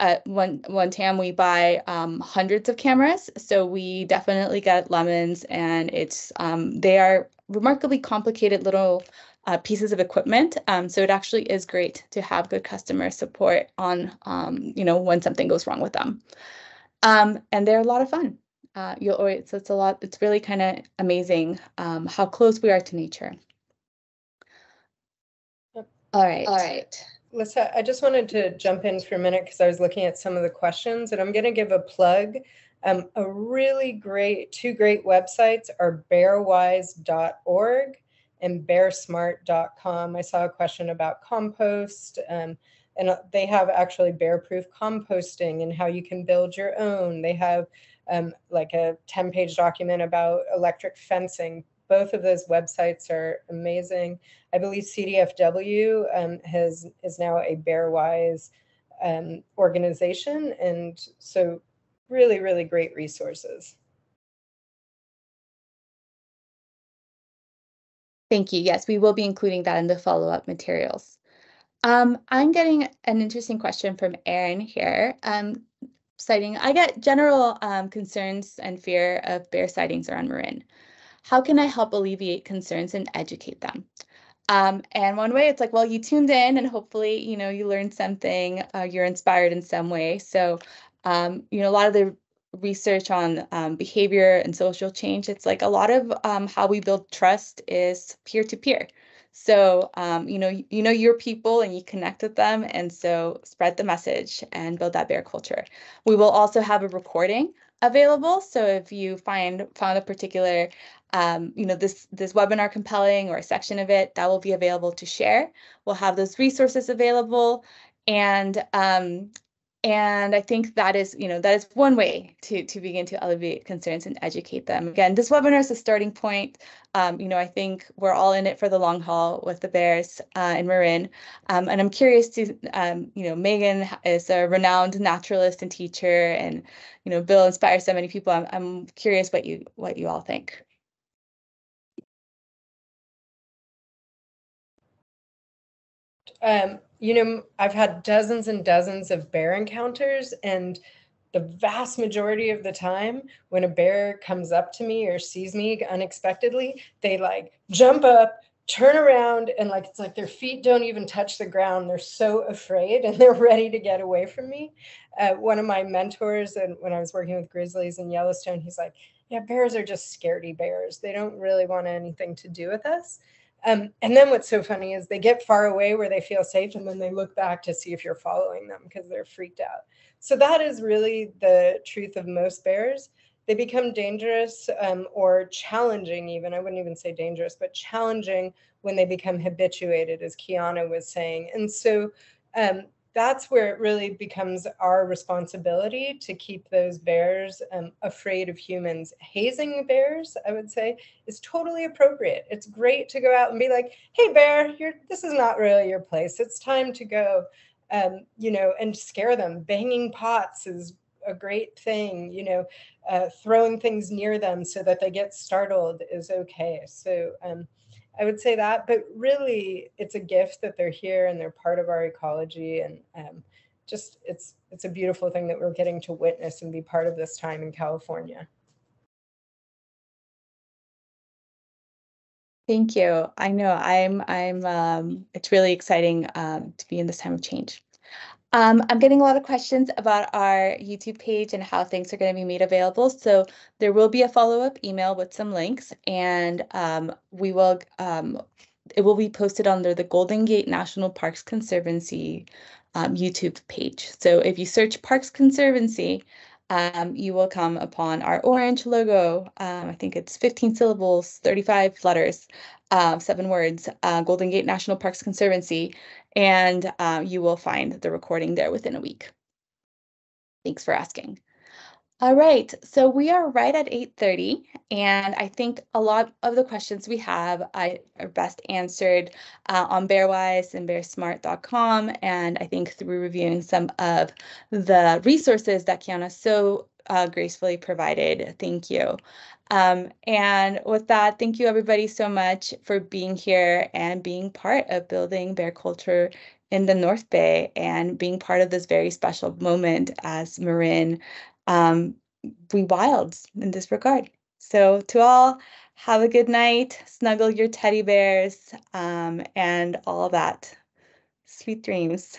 at one, one time we buy um, hundreds of cameras, so we definitely get lemons, and it's um, they are remarkably complicated little uh, pieces of equipment. Um, so it actually is great to have good customer support on, um, you know, when something goes wrong with them. Um, and they're a lot of fun. Uh, you'll always, so it's a lot, it's really kind of amazing um, how close we are to nature. All right. All right. Lisa, I just wanted to jump in for a minute because I was looking at some of the questions, and I'm going to give a plug. Um, a really great, two great websites are bearwise dot org and bearsmart dot com. I saw a question about compost, um, and they have actually bear-proof composting and how you can build your own. They have um, like a ten page document about electric fencing. Both of those websites are amazing. I believe C D F W um, has is now a BearWise um, organization, and so really, really great resources. Thank you. Yes, we will be including that in the follow-up materials. Um, I'm getting an interesting question from Erin here. Um, citing, I get general um, concerns and fear of bear sightings around Marin. How can I help alleviate concerns and educate them? Um, and one way it's like, well, you tuned in and hopefully, you know, you learned something, uh, you're inspired in some way. So, um, you know, a lot of the research on um, behavior and social change, it's like a lot of um, how we build trust is peer to peer. So, um, you know, you know your people and you connect with them. And so spread the message and build that bear culture. We will also have a recording available. So if you find found a particular Um, you know, this this webinar compelling or a section of it, that will be available to share. We'll have those resources available, and um, and I think that is, you know, that is one way to to begin to alleviate concerns and educate them. Again, this webinar is a starting point. Um, you know, I think we're all in it for the long haul with the bears uh, in Marin, um, and I'm curious to, um, you know, Megan is a renowned naturalist and teacher, and you know, Bill inspires so many people. I'm I'm curious what you what you all think. Um, you know, I've had dozens and dozens of bear encounters, and the vast majority of the time when a bear comes up to me or sees me unexpectedly, they like jump up, turn around, and like it's like their feet don't even touch the ground. They're so afraid and they're ready to get away from me. Uh, one of my mentors, and when I was working with grizzlies in Yellowstone, he's like, yeah, bears are just scaredy bears. They don't really want anything to do with us. Um, and then what's so funny is they get far away where they feel safe, and then they look back to see if you're following them because they're freaked out. So that is really the truth of most bears. They become dangerous um, or challenging even. I wouldn't even say dangerous, but challenging when they become habituated, as Kiana was saying. And so um, that's where it really becomes our responsibility to keep those bears um, afraid of humans. Hazing bears, I would say, is totally appropriate. It's great to go out and be like, hey, bear, you're, this is not really your place. It's time to go, um, you know, and scare them. Banging pots is a great thing, you know, uh, throwing things near them so that they get startled is okay. So um, I would say that, but really it's a gift that they're here and they're part of our ecology. And um, just, it's, it's a beautiful thing that we're getting to witness and be part of this time in California. Thank you. I know I'm, I'm, um, it's really exciting um, to be in this time of change. Um, I'm getting a lot of questions about our YouTube page and how things are going to be made available. So there will be a follow-up email with some links, and um, we will. Um, it will be posted under the Golden Gate National Parks Conservancy um, YouTube page. So if you search Parks Conservancy, um, you will come upon our orange logo. Um, I think it's fifteen syllables, thirty-five letters, uh, seven words. Uh, Golden Gate National Parks Conservancy. And uh, you will find the recording there within a week. Thanks for asking. All right, so we are right at eight thirty, and I think a lot of the questions we have I, are best answered uh, on BearWise and bear smart dot com, and I think through reviewing some of the resources that Kiana so uh, gracefully provided. Thank you. Um, and with that, thank you everybody so much for being here and being part of building bear culture in the North Bay and being part of this very special moment as Marin um, rewilds in this regard. So to all, have a good night, snuggle your teddy bears um, and all that. Sweet dreams.